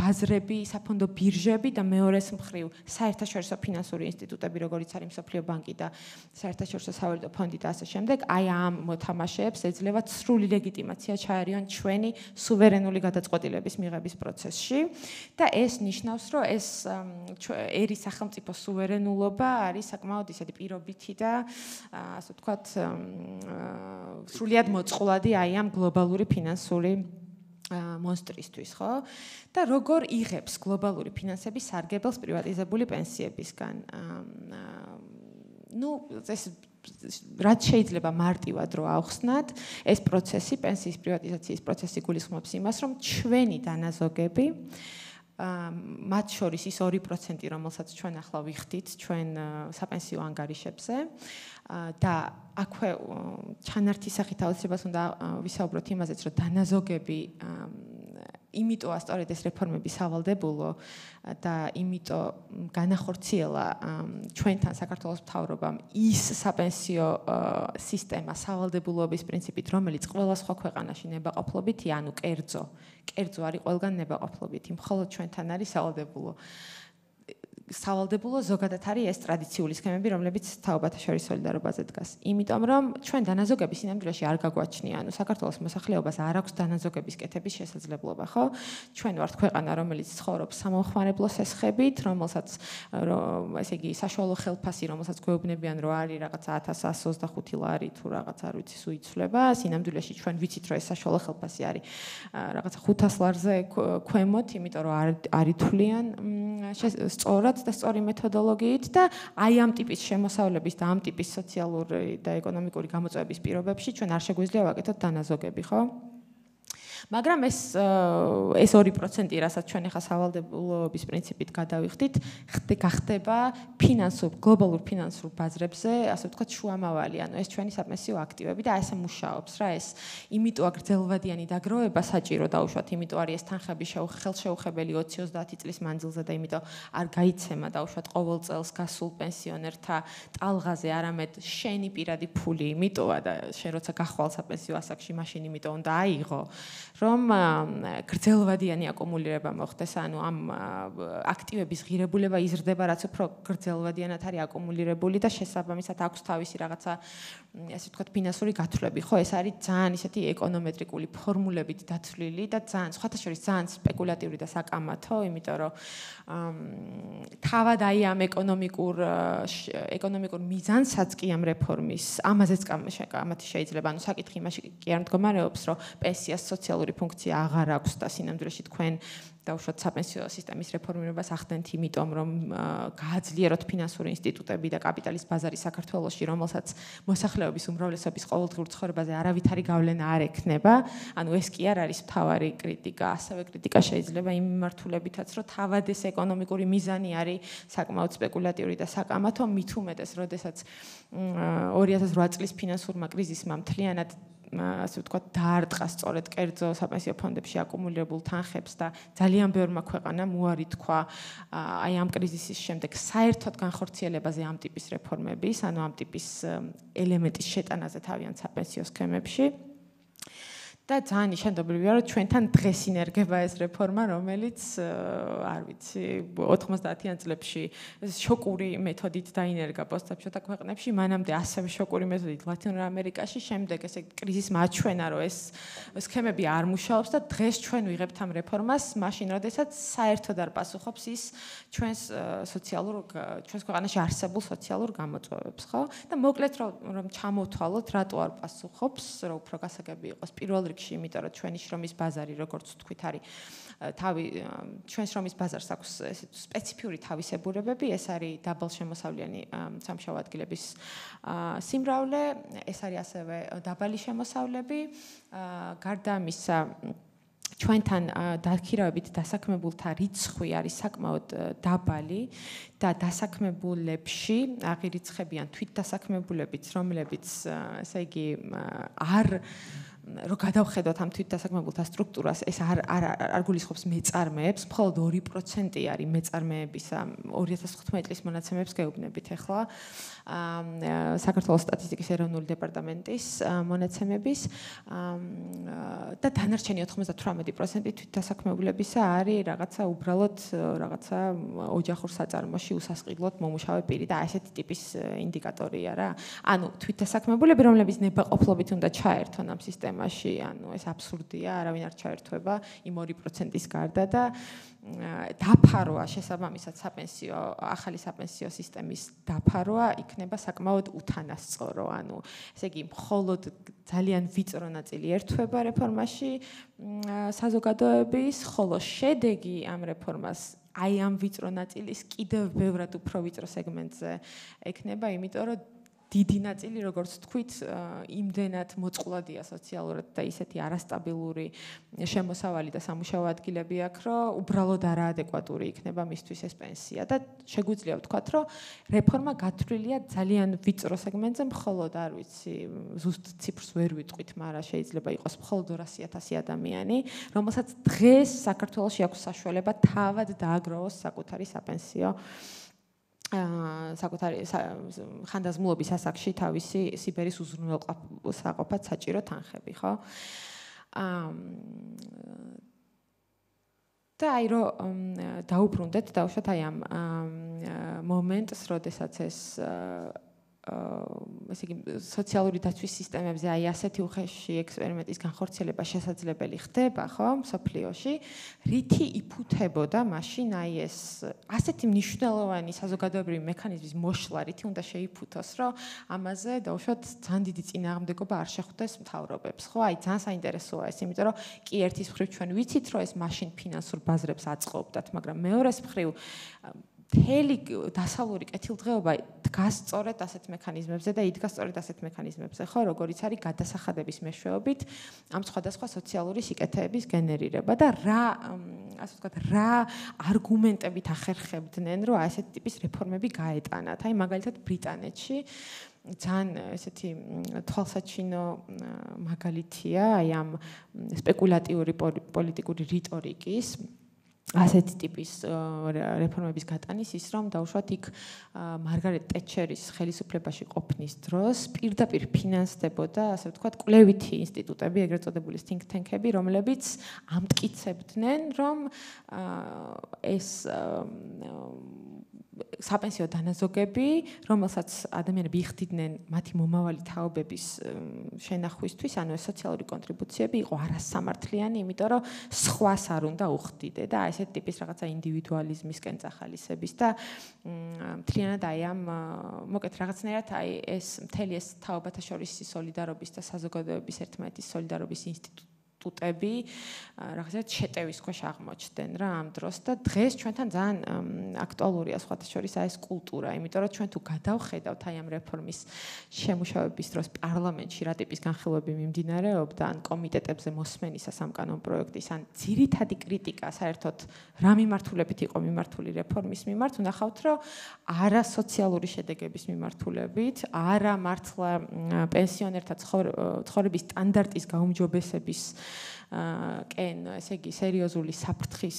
ბაზრები, საფონდო ბირჟები და მეორეს მხრივ საერთაშორისო ფინანსური ინსტიტუტები, როგორიც არის მსოფლიო ბანკი და საერთაშორისო სავალუტო ფონდი და ასე შემდეგ, აი ამ მოთამაშეებს ეძლევა სრული ლეგიტიმაცია ჩაარიონ ჩვენი სუვერენული გადაწყვეტილების მიღების პროცესში და ეს ნიშნავს, რომ ეს ერის სახელმწიფო სუვერენულობა არის საკმაოდ ისეთი პირობითი და ასე ვთქვათ სრულიად მოწყვლადი აი ამ გლობალური ფინანსური მონსტრისთვის, ხო? და როგორ იღებს გლობალური ფინანსების სარგებელს პრივატიზებული პენსიებისგან? ნუ ეს რაც შეიძლება მარტივად რო ავხსნათ, ეს პროცესი, პენსიის პრივატიზაციის პროცესი გულისხმობს იმას, რომ ჩვენი დანაზოგები მათ შორის ის ორი პროცენტი, რომელსაც ჩვენ ახლა ვიხდით ჩვენ საპენსიო ანგარიშებზე და აქვე ჩანართის სახით აუცილებლად უნდა ვისაუბროთ იმაზეც, რომ დანაზოგები იმიტომ სწორედ ეს რეფორმები სავალდებულო და იმიტომ განახორციელა ჩვენთან საქართველოს მთავრობამ ის საპენსიო სისტემა სავალდებულოების პრინციპით, რომელიც ყველა სხვა ქვეყანაში ნებაყოფლობითი, ანუ კერძო, კერძო არის ყველგან ნებაყოფლობითი, მხოლოდ ჩვენთან არის სავალდებულო. სავალდებულო ზოგადად არის ეს ტრადიციული სქემები, რომლებიც თაობათა შორის სოლიდარობაზე დგას. იმიტომ რომ ჩვენ დანაზოგები სინამდვილეში არ გაგვაჩნია, ანუ საქართველოს მოსახლეობას არ აქვს დანაზოგების კეთების შესაძლებლობა, ხო? ჩვენ ვართ ქვეყანა, რომელიც ცხოვრობს სამომხმარებლო სესხებით, რომელსაც ესე იგი საშუალო ხელფასი, რომელსაც გვეუბნებიან, რომ არის რაღაცა ათას ათს ოცდახუთი ლარი თუ რაღაც არ ვიცი სუიცვლება, სინამდვილეში ჩვენ ვიცით, რომ ეს საშუალო ხელფასი არის რაღაცა ხუთას ლარზე ქვემოთ, იმიტომ რომ არ არითვლიან სწორად და სწორი მეთოდოლოგიით და აი ამ ტიპის შემოსავლების და ამ ტიპის სოციალური და ეკონომიკური გამოწვევების პირობებში ჩვენ არ შეგვიძლია ვაკეთოთ დანაზოგები, ხო? მაგრამ ეს ეს ორი პროცენტი, რასაც ჩვენ ახლა სავალდებულოების პრინციპით გადავიხდით, გახდება ფინანსურ გლობალურ ფინანსურ ბაზრებზე, ასე ვთქვათ, შუამავალი, ანუ ეს ჩვენი საპენსიო აქტივები და ასე მუშაობს რა, ეს იმიტომ გრძელვადიანი დაგროვება საჭირო დაუშვათ, იმიტომ არის ეს თანხები ხელშეუხებელი ოც ოცდაათი წლის მანძილზე და იმიტომ არ გაიცემა დაუშვათ ყოველ წელს გასულ პენსიონერთა ტალღაზე, არამედ შენი პირადი ფული იმიტოა და შენ როცა გახვალ საპენსიო ასაკში, მაშინ იმიტომ უნდა აიღო რომ გრძელვადიანი აკუმულირება მოხდეს, ანუ ამ აქტივების ღირებულება იზრდება, რაც უფრო გრძელვადიანად არის აკუმულირებული და შესაბამისად აქვს თავისი რაღაცა ასე ვთქვათ ფინანსური გათვლები, ხო? ეს არის ძალიან ისეთი ეკონომეტრიკული ფორმულებით დათვლილი და ძალიან სხვათა შორის ძალიან სპეკულატიური და საკამათო, იმიტომ რომ თავად აი ამ ეკონომიკურ ეკონომიკურ მიზანსაც კი ამ რეფორმის ამაზეც კამათი შეიძლება, ანუ საკითხი იმაში კი არ მდგომარეობს, რომ პენსიას სოციალური ფუნქცია აღარ აქვს და სინამდვილეში თქვენ დაუშვათ საპენსიო სისტემის რეფორმირებას ახდენთ, იმიტომ რომ გააძლიეროთ ფინანსური ინსტიტუტები და კაპიტალის ბაზარი საქართველოში, რომელსაც მოსახლეობის უმრავლესობის ყოველდღიურ ცხოვრებაზე არავითარი გავლენა არ ექნება, ანუ ეს კი არ არის მთავარი კრიტიკა, ასევე კრიტიკა შეიძლება იმ მიმართულებითაც, რომ თავად ეს ეკონომიკური მიზანი არის საკმაოდ სპეკულატიური და საკამათო, მით უმეტეს, როდესაც ორი ათას რვა წლის ფინანსურმა კრიზისმა მთლიანად ასე ვთქვათ, დაარტყა სწორედ კერძო საპენსიო ფონდებში აკუმულირებულ თანხებს და ძალიან ბევრმა ქვეყანამ უარი თქვა აი ამ კრიზისის შემდეგ საერთოდ განხორციელებაზე ამ ტიპის რეფორმების, ანუ ამ ტიპის ელემენტის შეტანაზე თავიანთ საპენსიო სქემებში. და ძალიან ნიშანდობლივია, რომ ჩვენთან დღეს ინერგება ეს რეფორმა, რომელიც არ ვიცი, ოთხმოცდაათიან წლებში შოკური მეთოდით დაინერგა პოსტსაბჭოთა ქვეყნებში, მანამდე ასევე შოკური მეთოდით ლათინურ ამერიკაში, შემდეგ ესე კრიზის მაჩვენა, რომ ეს სქემები არ მუშაობს და დღეს ჩვენ ვიღებთ ამ რეფორმას, მაშინ როდესაც საერთოდ არ პასუხობს ის ჩვენს სოციალურ ჩვენს ქვეყანაში არსებულ სოციალურ გამოწვევებს, ხო? და მოკლედ რომ ჩამოვთვალოთ, რატო არ პასუხობს, რა უფრო გასაგები იყოს პირველ იმიტომ რომ ჩვენი შრომის ბაზარი, როგორც თქვით, არის თავი ჩვენი შრომის ბაზარს აქვს სპეციფიური თავისებურებები, ეს არის დაბალშემოსავლიანი სამშაო ადგილების სიმრავლე, ეს არის ასევე დაბალი შემოსავლები, გარდა ამისა ჩვენთან დაქირავებით დასაქმებულთა რიცხვი არის საკმაოდ დაბალი და დასაქმებულებში აღირიცხებიან თვითდასაქმებულებიც, რომლებიც ესე იგი არ რო გადავხედოთ ამ თვითდასაქმებულთა სტრუქტურას, ეს არ არ გულისხმობს მეწარმეებს, მხოლოდ ორი პროცენტი არის მეწარმეებისა, ორი ათას თხუთმეტი წლის მონაცემებს გეუბნებით ახლა საქართველოს სტატისტიკის ეროვნული დეპარტამენტის მონაცემების და დანარჩენი ოთხმოცდათვრამეტი პროცენტი თვითდასაქმებულებისა არის რაღაცა უბრალოდ რაღაცა ოჯახურ საწარმოში უსასყიდლოდ მომუშავე პირი და ასეთი ტიპის ინდიკატორია რა. ანუ თვითდასაქმებულები, რომლებიც ნებაყოფლობით უნდა ჩაერთონ ამ სისტემას მაშინ, ანუ ეს აბსურდია, არავინ არ ჩაერთვება იმ ორი პროცენტის გარდა და დაფარვა შესაბამისად საპენსიო, ახალი საპენსიო სისტემის დაფარვა იქნება საკმაოდ უთანასწორო, ანუ ესე იგი მხოლოდ ძალიან ვიწრო ნაწილი ერთვება რეფორმაში საზოგადოების, ხოლო შედეგი ამ რეფორმას აი ამ ვიწრო ნაწილის კიდევ ბევრად უფრო ვიწრო სეგმენტზე ექნება, იმიტომ რომ დიდი ნაწილი, როგორც თქვით, იმდენად მოწყვლადია სოციალურად და ისეთი არასტაბილური შემოსავალი და სამუშაო ადგილები აქვს, რომ უბრალოდ არაადეკვატური იქნება მისთვის ეს პენსია და შეგვიძლია ვთქვათ, რომ რეფორმა გათვლილია ძალიან ვიწრო სეგმენტზე, მხოლოდ არ ვიცი, ზუსტ ციფრს ვერ ვიტყვით, მაგრამ შეიძლება იყოს მხოლოდ ორასი ათასი ადამიანი, რომელსაც დღეს საქართველოში აქვს საშუალება თავად დააგროვოს საკუთარი საპენსიო საკუთარი ხანდაზმულობის ასაკში თავისი სიბერის უზრუნველყოფად საჭირო თანხები, ხო? და აი რომ დაუბრუნდეთ, დავუშვათ აი ამ მომენტს, როდესაც ეს ესე იგი სოციალური დაცვის სისტემებზე აი ასეთი უხეში ექსპერიმენტის განხორციელება შესაძლებელი ხდება, ხო, მსოფლიოში, რითი იფუთებოდა მაშინ აი ეს ასეთი მნიშვნელოვანი საზოგადოებრივი მექანიზმის მოშლა, რითი უნდა შეიფუთოს, რომ ამაზე დაუშვათ ძალიან დიდი წინააღმდეგობა არ შეხვდეს მთავრობებს, ხო? აი ძალიან საინტერესოა ეს, იმიტომ რომ კი ერთის მხრივ ჩვენ ვიცით, რომ ეს მაშინ ფინანსურ ბაზრებს აწყობდათ, მაგრამ მეორეს მხრივ მთელი დასავლური კეთილდღეობა დგას სწორედ ასეთ მექანიზმებზე და იდგა სწორედ ასეთ მექანიზმებზე, ხო, როგორიც არის გადასახადების მეშვეობით ამ სხვადასხვა სოციალური სიკეთეების გენერირება და რა, ასე ვთქვათ, რა არგუმენტებით ახერხებდნენ, რომ ასეთ ტიპის რეფორმები გაეტანათ. აი მაგალითად ბრიტანეთში ძალიან ესეთი თვალსაჩინო მაგალითია აი ამ სპეკულატიური პოლიტიკური რიტორიკის ასეთი ტიპის რეფორმების გატანის ის, რომ დაუშვათ იქ მარგარეტ ტეტჩერის ხელისუფლებაში ყოფნის დროს პირდაპირ ფინანსდებოდა, ასე ვთქვათ, კვლევითი ინსტიტუტები, ეგრეთ წოდებული think tank-ები, რომლებიც ამტკიცებდნენ, რომ ეს საპენსიო დანაზოგები, რომელსაც ადამიანები იხდიდნენ მათი მომავალი თაობების შენახვისთვის, ანუ სოციალური კონტრიბუციები იყო არასამართლიანი, იმიტომ რომ სხვას არ უნდა უხდიდე და ესეთ ტიპის რაღაცა ინდივიდუალიზმისკენ წახალისების და მთლიანად აი ამ მოკეთ რაღაცნაირად აი ეს მთელი ეს თაობათა შორის სოლიდარობის და საზოგადოების ერთმანეთის სოლიდარობის ინსტიტუტი ტუტები რაღაცა შეტევის ქვეშ აღმოჩნდნენ რა ამ დროს და დღეს ჩვენთან ძალიან აქტუალურია სხვათა შორის ეს კულტურა, იმიტომ რომ ჩვენ თუ გადავხედავთ აი ამ რეფორმის შემუშავების დროს პარლამენტში რა ტიპის განხილვები მიმდინარეობდა, ან კომიტეტებზე მოსმენისა სამკანონო პროექტის, ან ძირითადი კრიტიკა საერთოდ რა მიმართულებით იყო მიმართული რეფორმის მიმართ, ვნახავთ, რომ არა სოციალური შედეგების მიმართულებით, არა მართლა პენსიონერთა ცხოვრების სტანდარტის გაუმჯობესების კენ, ესე იგი, სერიოზული საფრთხის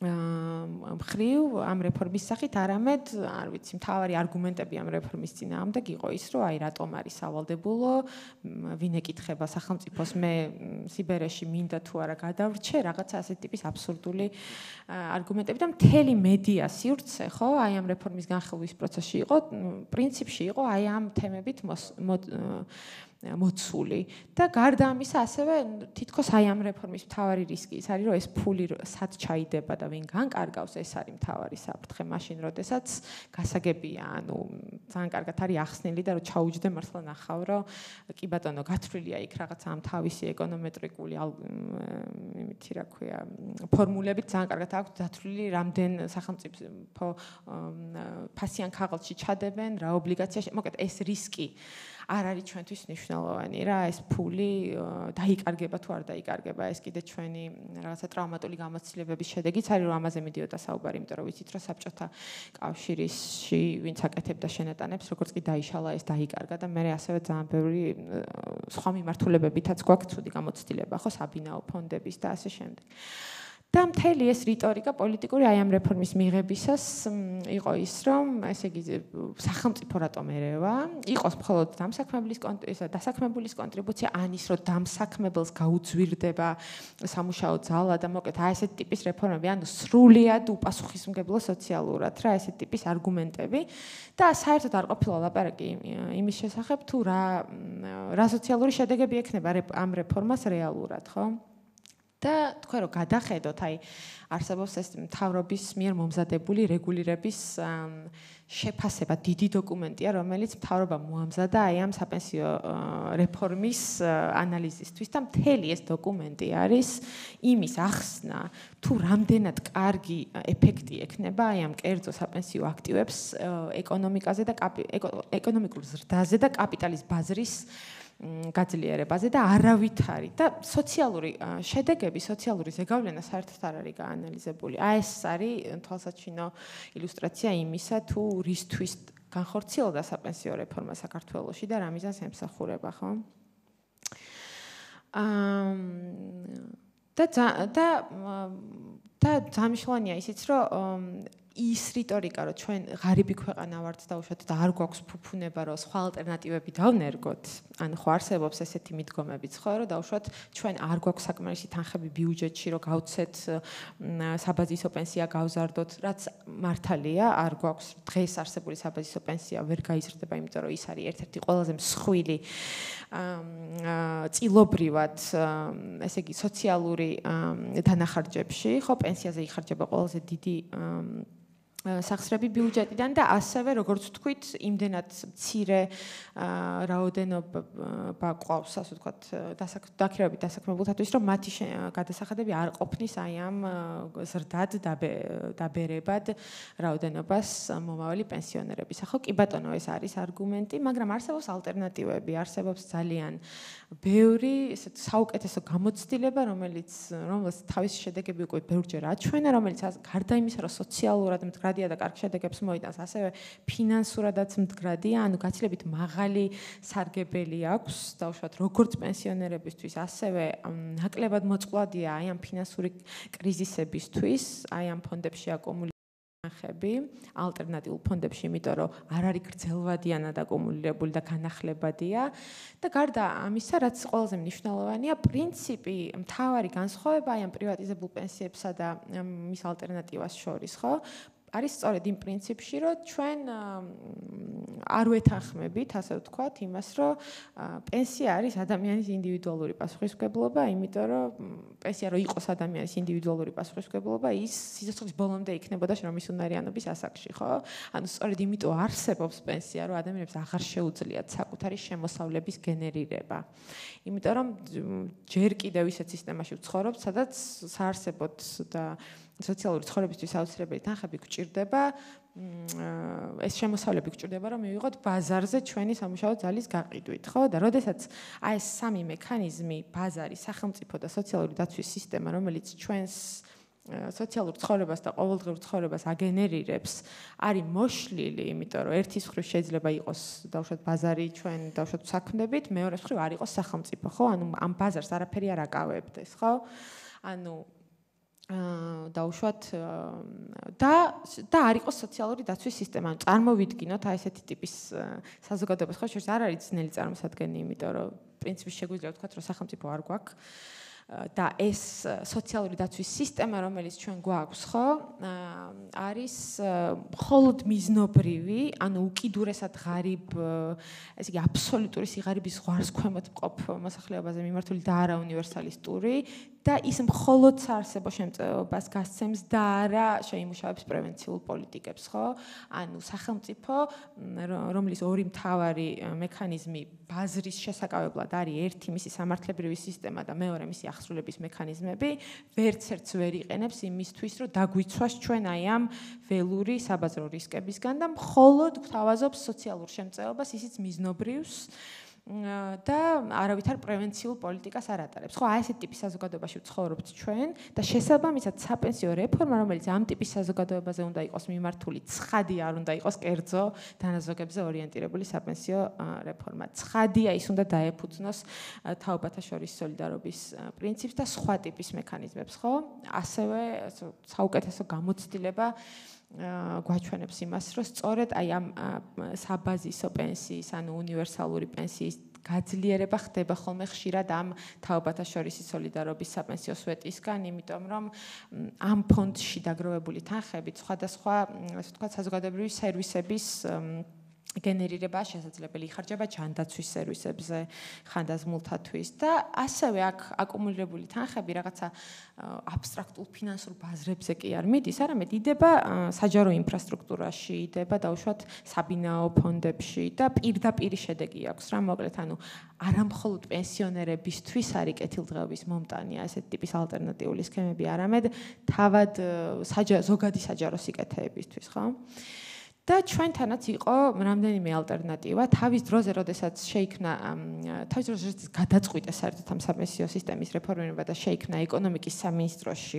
მხრივ ამ რეფორმის სახით არამედ არ ვიცი მთავარი არგუმენტები ამ რეფორმის წინააღმდეგ იყო ის რომ აი რატომ არის სავალდებულო ვინ ეკითხება სახელმწიფოს მე სიბერეში მინდა თუ არა გადავრჩე რაღაცა ასეთი ტიპის აბსურდული არგუმენტები და მთელი მედია სივრცე ხო აი ამ რეფორმის განხილვის პროცესში იყო პრინციპში იყო აი ამ თემებით მოცული და გარდა ამისა ასევე თითქოს აი ამ რეფორმის მთავარი რისკი ის არის რომ ეს ფული სად ჩაიდება და ვინ განკარგავს ეს არის მთავარი საფრთხე მაშინ როდესაც გასაგებია ანუ ძალიან კარგად არის ახსნილი და რომ ჩაუჯდე მართლა ნახავ რომ კი ბატონო გათვლილია იქ რაღაც ამ თავისი ეკონომეტრიკული იმითი რა ქვია ფორმულებით ძალიან კარგად აქვს დათვლილი რამდენ სახელმწიფო ფასიან ქაღალდში ჩადებენ რა ობლიგაციაში მოკლედ ეს რისკი არ არის ჩვენთვის მნიშვნელოვანი რა ეს ფული დაიკარგება თუ არ დაიკარგება ეს კიდე ჩვენი რაღაცა ტრავმატული გამოცდილებების შედეგიც არის რომ ამაზე მიდიოდა საუბარი იმიტომ რომ ვიცით რომ საბჭოთა კავშირში ვინც აკეთებდა შენატანებს როგორც კი დაიშალა ეს დაიკარგა და მე ასევე ძალიან ბევრი სხვა მიმართულებებითაც გვაქვს ცუდი გამოცდილება ხო საბინაო ფონდების და ასე შემდეგ და მთელი ეს რიტორიკა პოლიტიკური აი ამ რეფორმის მიღებისას იყო ის რომ ესე იგი სახელმწიფო რატომ ერევა იყოს მხოლოდ დამსაქმებლის ისა დასაქმებულის კონტრიბუცია ან ის რომ დამსაქმებელს გაუძვირდება სამუშაო ძალა და მოკლედ აი ესეთ ტიპის რეფორმები ანუ სრულიად უპასუხისმგებლო სოციალურად რა ესეთ ტიპის არგუმენტები და საერთოდ არ ყოფილა ლაპარაკი იმის შესახებ თუ რა რა სოციალური შედეგები ექნება ამ რეფორმას რეალურად ხო და თქვენ რომ გადახედოთ აი არსებობს ეს მთავრობის მიერ მომზადებული რეგულირების შეფასება დიდი დოკუმენტია რომელიც მთავრობა მოამზადა აი ამ საპენსიო რეფორმის ანალიზისთვის და მთელი ეს დოკუმენტი არის იმის ახსნა თუ რამდენად კარგი ეფექტი ექნება აი ამ კერძო საპენსიო აქტივებს ეკონომიკაზე და ეკონომიკურ ზრდაზე და კაპიტალის ბაზრის გაძლიერებაზე და არავითარი და სოციალური შედეგები, სოციალური ზეგავლენა საერთოდ არ არის გაანალიზებული. აი ეს არის თვალსაჩინო ილუსტრაცია იმისა, თუ რისთვის განხორციელდა საპენსიო რეფორმა საქართველოში და რა მიზანს ემსახურება, ხო? და და და დამშლანია ისიც, რომ ის რიტორიკა რომ ჩვენ ღარიბი ქვეყანა ვართ და უშოთ და არ გვაქვს ფუფუნება რომ სხვა ალტერნატივები დავნერგოთ ან ხო არსებობს ესეთი მიდგომებიც ხო რომ დაუშვათ ჩვენ არ გვაქვს საკმარისი თანხები ბიუჯეტში რომ გავცეთ საბაზისო პენსია გავზარდოთ რაც მართალია არ გვაქვს დღეს არსებული საბაზისო პენსია ვერ გაიზრდება იმიტომ რომ ის არის ერთ-ერთი ყველაზე მსხვილი წილობრივად ესე იგი სოციალური თანახარჯებში ხო პენსიაზე იხარჯება ყველაზე დიდი სახსრები ბიუჯეტიდან და ასევე როგორც თქვით იმდენად მცირე რაოდენობა ყავს ასე ვთქვათ დაქირავებით დასაქმებულთათვის რომ მათი გადასახადები არ ყოფნის აი ამ ზრდად დაბერებად რაოდენობას მომავალი პენსიონერების. ახლა კი ბატონო ეს არის არგუმენტი, მაგრამ არსებობს ალტერნატივები, არსებობს ძალიან ბევრი ესეთ საუკეთესო გამოცდილება, რომელიც რომელსაც თავისი შედეგები უკვე ბევრჯერ აჩვენა, რომელიც გარდა იმისა, რომ სოციალურად მდგრადია და კარგ შედეგებს მოიტანს, ასევე ფინანსურადაც მდგრადია, ანუ გაცილებით მაღალი სარგებელი აქვს, დავუშვათ, როგორც პენსიონერებისთვის, ასევე ნაკლებად მოწყვლადია აი ამ ფინანსური კრიზისებისთვის, აი ამ ფონდებში აკუმულირებული თანხები, ალტერნატიულ ფონდებში, იმიტომ რომ არ არის გრძელვადიანად აკუმულირებული და განახლებადია და გარდა ამისა, რაც ყველაზე მნიშვნელოვანია, პრინციპი, მთავარი განსხვავება აი ამ პრივატიზებულ პენსიებსა და მის ალტერნატივას შორის, ხო? არის სწორედ იმ პრინციპში, რომ ჩვენ არ ვეთანხმებით, ასე ვთქვათ, იმას, რომ პენსია არის ადამიანის ინდივიდუალური პასუხისმგებლობა, იმიტომ რომ პენსია რო იყოს ადამიანის ინდივიდუალური პასუხისმგებლობა, ის სიცოცხლის ბოლომდე იქნებოდა შრომისუნარიანობის ასაკში, ხო? ანუ სწორედ იმიტომ არსებობს პენსია, რომ ადამიანებს აღარ შეუძლიათ საკუთარი შემოსავლების გენერირება. იმიტომ რომ ჯერ კიდევ ისეთ სისტემაში ვცხოვრობთ, სადაც საარსებოდ და სოციალური ცხოვრებისთვის აუცილებელი თანხები გვჭირდება ეს შემოსავლები გვჭირდება რომ მივიღოთ ბაზარზე ჩვენი სამუშაო ძალის გაყიდვით ხო და როდესაც აი ეს სამი მექანიზმი ბაზარი სახელმწიფო და სოციალური დაცვის სისტემა რომელიც ჩვენს სოციალურ ცხოვრებას და ყოველდღიურ ცხოვრებას აგენერირებს არის მოშლილი, იმიტომ რომ ერთის მხრივ შეიძლება იყოს დაუშვათ ბაზარი ჩვენ დაუშვათ საქმნებით, მეორეს მხრივ არ იყოს სახელმწიფო, ხო? ანუ ამ ბაზარს არაფერი არ აკავებდეს, ხო? ანუ და უშუალოდ და და არ იყოს სოციალური დაცვის სისტემა. ანუ წარმოვიდგინოთ აი ესეთი ტიპის საზოგადოებას, ხო შეიძლება ეს არ არის ძნელი წარმოსადგენი, იმიტომ რომ პრინციპში შეგვიძლია ვთქვათ, რომ სახელმწიფო არ გვაქვს და ეს სოციალური დაცვის სისტემა, რომელიც ჩვენ გვაქვს, ხო, არის მხოლოდ მიზნობრივი, ანუ უკიდურესად ღარიბ, ესე იგი აბსოლუტური სიღარიბის ზღვარს ქვემოთ მყოფ მოსახლეობაზე მიმართული და არა უნივერსალისტური და ის მხოლოდ საარსებო შემწეობას გასცემს და არა შეიმუშავებს პრევენციულ პოლიტიკებს, ხო? ანუ სახელმწიფო, რომლის ორი მთავარი მექანიზმი ბაზრის შესაკავებლად არის ერთი მისი სამართლებრივი სისტემა და მეორე მისი აღსრულების მექანიზმები, ვერც ერთს ვერ იყენებს იმისთვის, რომ დაგვიცვას ჩვენ აი ამ ველური საბაზრო რისკებისგან და მხოლოდ გვთავაზობს სოციალურ შემწეობას, ისიც მიზნობრივს და არავითარ პრევენციულ პოლიტიკას არ ატარებს. ხო, აი ესეთი ტიპის საზოგადოებაში ვცხოვრობთ ჩვენ და შესაბამისად საპენსიო რეფორმა, რომელიც ამ ტიპის საზოგადოებაზე უნდა იყოს მიმართული, ცხადია არ უნდა იყოს კერძო დანაზოგებზე ორიენტირებული საპენსიო რეფორმა. ცხადია ის უნდა დაეფუძნოს თაობათა შორის სოლიდარობის პრინციპს და სხვა ტიპის მექანიზმებს, ხო? ასევე საუკეთესო გამოცდილება გვაჩვენებს იმას, რომ სწორედ აი ამ საბაზისო პენსიის, ანუ უნივერსალური პენსიის გაძლიერება ხდება ხოლმე ხშირად ამ თაობათა შორისი სოლიდარობის საპენსიო სვეტისგან, იმიტომ რომ ამ ფონდში დაგროვებული თანხებით სხვადასხვა, ასე ვთქვათ, საზოგადოებრივი სერვისების გენერირება შესაძლებელი იხარჯება ჯანდაცვის სერვისებზე, ხანდაზმულთათვის და ასევე აქ აკუმულირებული თანხები რაღაცა აბსტრაქტულ ფინანსურ ბაზრებზე კი არ მიდის, არამედ იდება საჯარო ინფრასტრუქტურაში, იდება დაუშვათ საბინაო ფონდებში და პირდაპირი შედეგი აქვს რა მოკლედ, ანუ არამხოლოდ პენსიონერებისთვის არის კეთილდღეობის მომტანია ესეთ ტიპის ალტერნატიული სქემები, არამედ თავად ზოგადი საჯარო სიკეთეებისთვის, ხო? და ჩვენთანაც იყო რამდენიმე ალტერნატივა, თავის დროზე, როდესაც შეიქმნა, თავის დროზე გადაწყვიტეს საერთოდ ამ საპენსიო სისტემის რეფორმირება და შეიქმნა ეკონომიკის სამინისტროში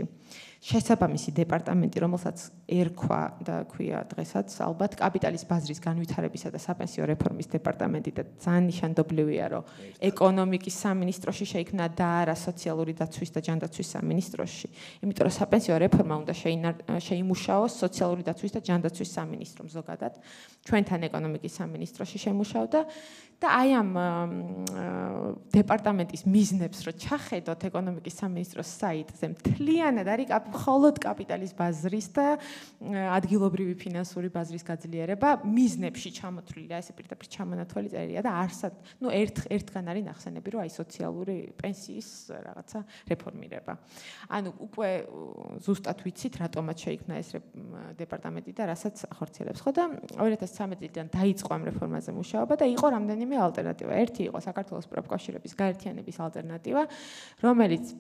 შესაბამისი დეპარტამენტი, რომელსაც ერქვა და ქვია დღესაც ალბათ კაპიტალის ბაზრის განვითარებისა და საპენსიო რეფორმის დეპარტამენტი და ძალიან ნიშანდობლივია, რომ ეკონომიკის სამინისტროში შეიქმნა და არა სოციალური დაცვის და ჯანდაცვის სამინისტროში, იმიტომ რომ საპენსიო რეფორმა უნდა შეიმუშაოს სოციალური დაცვის და ჯანდაცვის სამინისტრომ ზოგადად, ჩვენთან ეკონომიკის სამინისტროში შემუშავდა და აი ამ დეპარტამენტის მიზნებს რო ჩახედოთ ეკონომიკის სამინისტროს საიტზე მთლიანად არის მხოლოდ კაპიტალის ბაზრის და ადგილობრივი ფინანსური ბაზრის გაძლიერება მიზნებში ჩამოთვლილია, ესე პირდაპირ ჩამონათვალი წერია და არსად, ну ერთგან არის ნახსენები, რომ აი სოციალური პენსიის რაღაცა რეფორმირება. ანუ უკვე ზუსტად ვიცით, რატომაც შეიქმნა ეს დეპარტამენტი და რასაც ახორციელებს, ხო და ორი ათას ცხრამეტი წლიდან დაიწყო ამ რეფორმაზე მუშაობა და იყო რამდენიმე ალტერნატივა. ერთი იყო საქართველოს პროფკავშირების გაერთიანების ალტერნატივა, რომელიც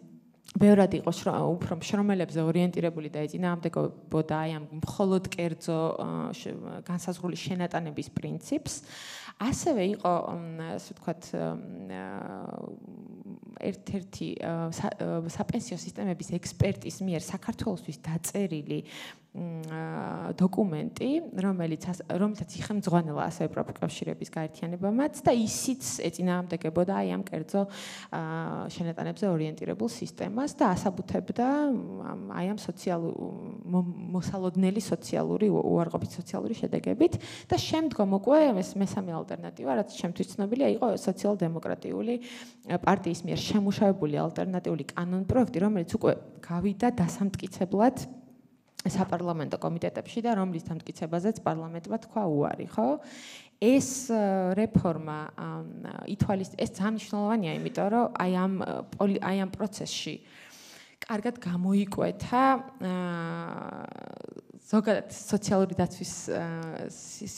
ბევრად იყო უფრო მშრომელებზე ორიენტირებული და ეწინააღმდეგებოდა აი ამ მხოლოდ კერძო განსაზღვრული შენატანების პრინციპს. ასევე იყო, ასე ვთქვათ, ერთ-ერთი საპენსიო სისტემების ექსპერტის მიერ საქართველოსთვის დაწერილი დოკუმენტი, რომელთაც იხემძღვანელა ასევე პროფკავშირების გაერთიანებამაც და ისიც ეწინააღმდეგებოდა აი ამ კერძო შენატანებზე ორიენტირებულ სისტემას და ასაბუთებდა აი ამ მოსალოდნელი სოციალური, უარყოფით სოციალური შედეგებით და შემდგომ უკვე ეს მესამე ალტერნატივა, რაც ჩემთვის ცნობილია, იყო სოციალ-დემოკრატიული პარტიის მიერ შემუშავებული ალტერნატიული კანონპროექტი, რომელიც უკვე გავიდა დასამტკიცებლად საპარლამენტო კომიტეტებში და რომლის დამტკიცებაზეც პარლამენტმა თქვა უარი, ხო? ეს რეფორმა ითვალის, ეს ძალიან მნიშვნელოვანია, იმიტომ რომ აი ამ აი ამ პროცესში კარგად გამოიკვეთა ზოგადად სოციალური დაცვის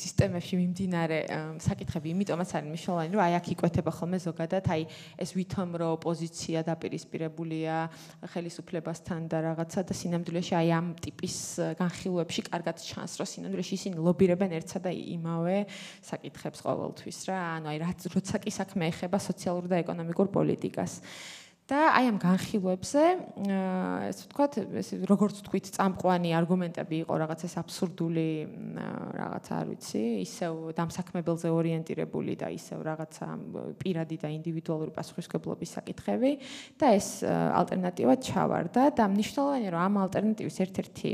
სისტემებში მიმდინარე საკითხები, იმიტომაც არის მნიშვნელოვანი, რომ აი აქ იკვეთება ხოლმე ზოგადად, აი ეს ვითომ რომ ოპოზიცია დაპირისპირებულია ხელისუფლებასთან და რაღაცა და სინამდვილეში აი ამ ტიპის განხილვებში კარგად ჩანს, რომ სინამდვილეში ისინი ლობირებენ ერთსა და იმავე საკითხებს ყოველთვის რა, ანუ აი როცა კი საქმე ეხება სოციალურ და ეკონომიკურ პოლიტიკას. და აი ამ განხილვებზე, ესე ვთქვათ, ესე როგორც თქვით, წამყვანი არგუმენტები იყო რაღაც ეს აბსურდული რაღაც არ ვიცი, ისევ დამსაქმებელზე ორიენტირებული და ისევ რაღაცა პირადი და ინდივიდუალური პასუხისმგებლობის საკითხები და ეს ალტერნატივა ჩავარდა და მნიშვნელოვანია რომ ამ ალტერნატივის ერთ-ერთი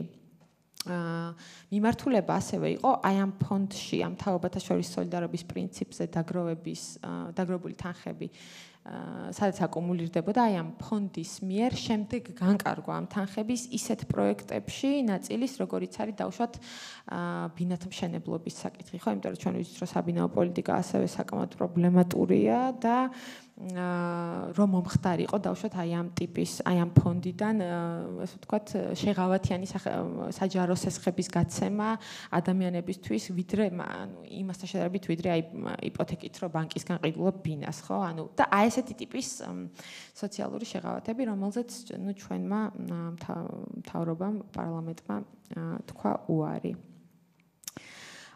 მიმართულება ასევე იყო აი ამ ფონდში, ამ თავობათა შორის სოლიდარობის პრინციპზე დაგროვების დაგროვებული თანხები სადაც აკუმულირდებოდა აი ამ ფონდის მიერ შემდეგ განკარგვა ამ თანხების ისეთ პროექტებში ნაწილის როგორიც არის დაუშვათ ბინათმშენებლობის საკითხი ხო იმიტომ რომ ჩვენ ვიცით რომ საბინაო პოლიტიკა ასევე საკმაოდ პრობლემატურია და რომ მომხდარი იყო დაუშვათ აი ამ ტიპის აი ამ ფონდიდან ასე ვთქვათ შეღავათიანი საჯარო სესხების გაცემა ადამიანებისთვის ვიდრე ანუ იმასთან შედარებით ვიდრე აი იპოთეკით რომ ბანკისგან ყიდულობ ბინას ხო ანუ და აი ესეთი ტიპის სოციალური შეღავათები, რომელზეც ნუ ჩვენმა მთავრობამ, პარლამენტმა თქვა უარი.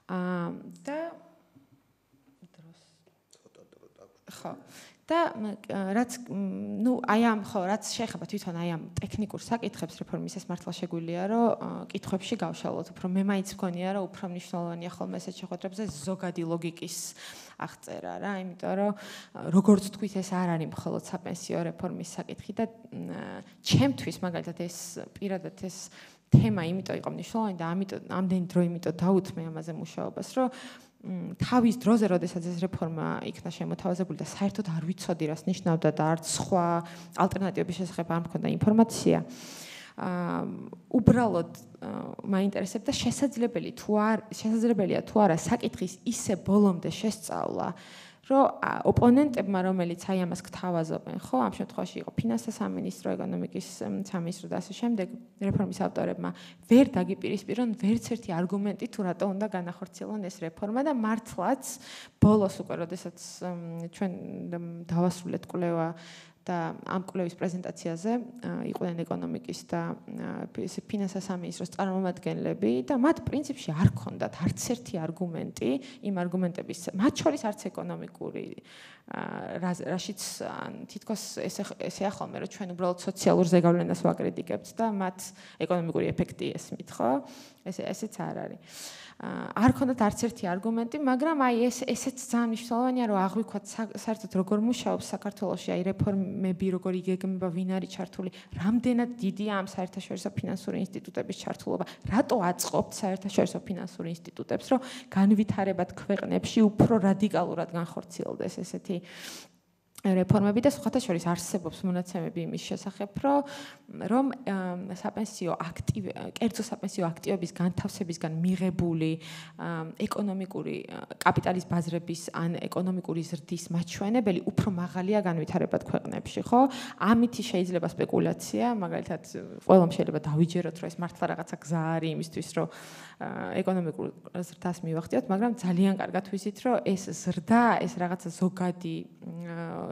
და ხო და რაც ნუ აი ამ ხო რაც შეეხება თვითონ აი ამ ტექნიკურ საკითხებს რეფორმის ეს მართლა შეგვიძლია რომ კითხვებში გავშალოთ უფრო მე მაიც მგონია რომ უფრო მნიშვნელოვანია ხოლმე ესეთ შეხვედრებზე ზოგადი ლოგიკის აღწერა რა იმიტომ რომ როგორც თქვით ეს არ არის მხოლოდ საპენსიო რეფორმის საკითხი და ჩემთვის მაგალითად ეს პირადად ეს თემა იმიტომ იყო მნიშვნელოვანი და ამიტომ ამდენი დრო იმიტომ დავუთმე ამაზე მუშაობას რომ თავის დროზე, როდესაც ეს რეფორმა იქნა შემოთავაზებული და საერთოდ არ ვიცოდი რას ნიშნავდა და არც სხვა ალტერნატივების შესახებ არ მქონდა ინფორმაცია. უბრალოდ მაინტერესებდა შესაძლებელი თუ არ შესაძლებელია თუ არა საკითხის ისე ბოლომდე შესწავლა რომ ოპონენტებმა რომელიც აი ამას გთავაზობენ, ხო, ამ შემთხვევაში იყო ფინანსთა სამინისტრო, ეკონომიკის სამინისტრო და ასე შემდეგ, რეფორმის ავტორებმა ვერ დაგიპირისპირონ ვერც ერთი არგუმენტი თუ რატო უნდა განახორციელონ ეს რეფორმა და მართლაც ბოლოს უკვე როდესაც ჩვენ დავასრულეთ კვლევა და ამ კვლევის პრეზენტაციაზე იყვნენ ეკონომიკის და ფინანსთა სამინისტროს წარმომადგენლები და მათ პრინციპში არ ქონდათ არც ერთი არგუმენტი იმ არგუმენტების მათ შორის არც ეკონომიკური რაშიც თითქოს ესეა ხოლმე რომ ჩვენ უბრალოდ სოციალურ ზეგავლენას ვაკრიტიკებთ და მათ ეკონომიკური ეფექტი ესმით ხო ესე ესეც არ არის არ ქონდათ არც ერთი არგუმენტი, მაგრამ აი ეს ესეც ძალიან მნიშვნელოვანია, რომ აღვიქვათ საერთოდ როგორ მუშაობს საქართველოში, აი რეფორმები როგორ იგეგმება, ვინ არის ჩართული, რამდენად დიდია ამ საერთაშორისო ფინანსური ინსტიტუტების ჩართულობა, რატო აწყობთ საერთაშორისო ფინანსურ ინსტიტუტებს, რომ განვითარებად ქვეყნებში უფრო რადიკალურად განხორციელდეს ესეთი რეფორმები და სხვათა შორის არსებობს მონაცემები იმის შესახებ, რომ საპენსიო აქტივ, კერძო საპენსიო აქტივების განთავსებისგან მიღებული ეკონომიკური კაპიტალის ბაზრების ან ეკონომიკური ზრდის მაჩვენებელი უფრო მაღალია განვითარებად ქვეყნებში, ხო? ამითი შეიძლება სპეკულაცია, მაგალითად, ყველამ შეიძლება დავიჯეროთ, რომ ეს მართლა რაღაცა გზა არის იმისთვის, რომ ეკონომიკურ ზრდას მივახციოთ, მაგრამ ძალიან კარგად ვიცით, რომ ეს ზრდა, ეს რაღაცა ზოგადი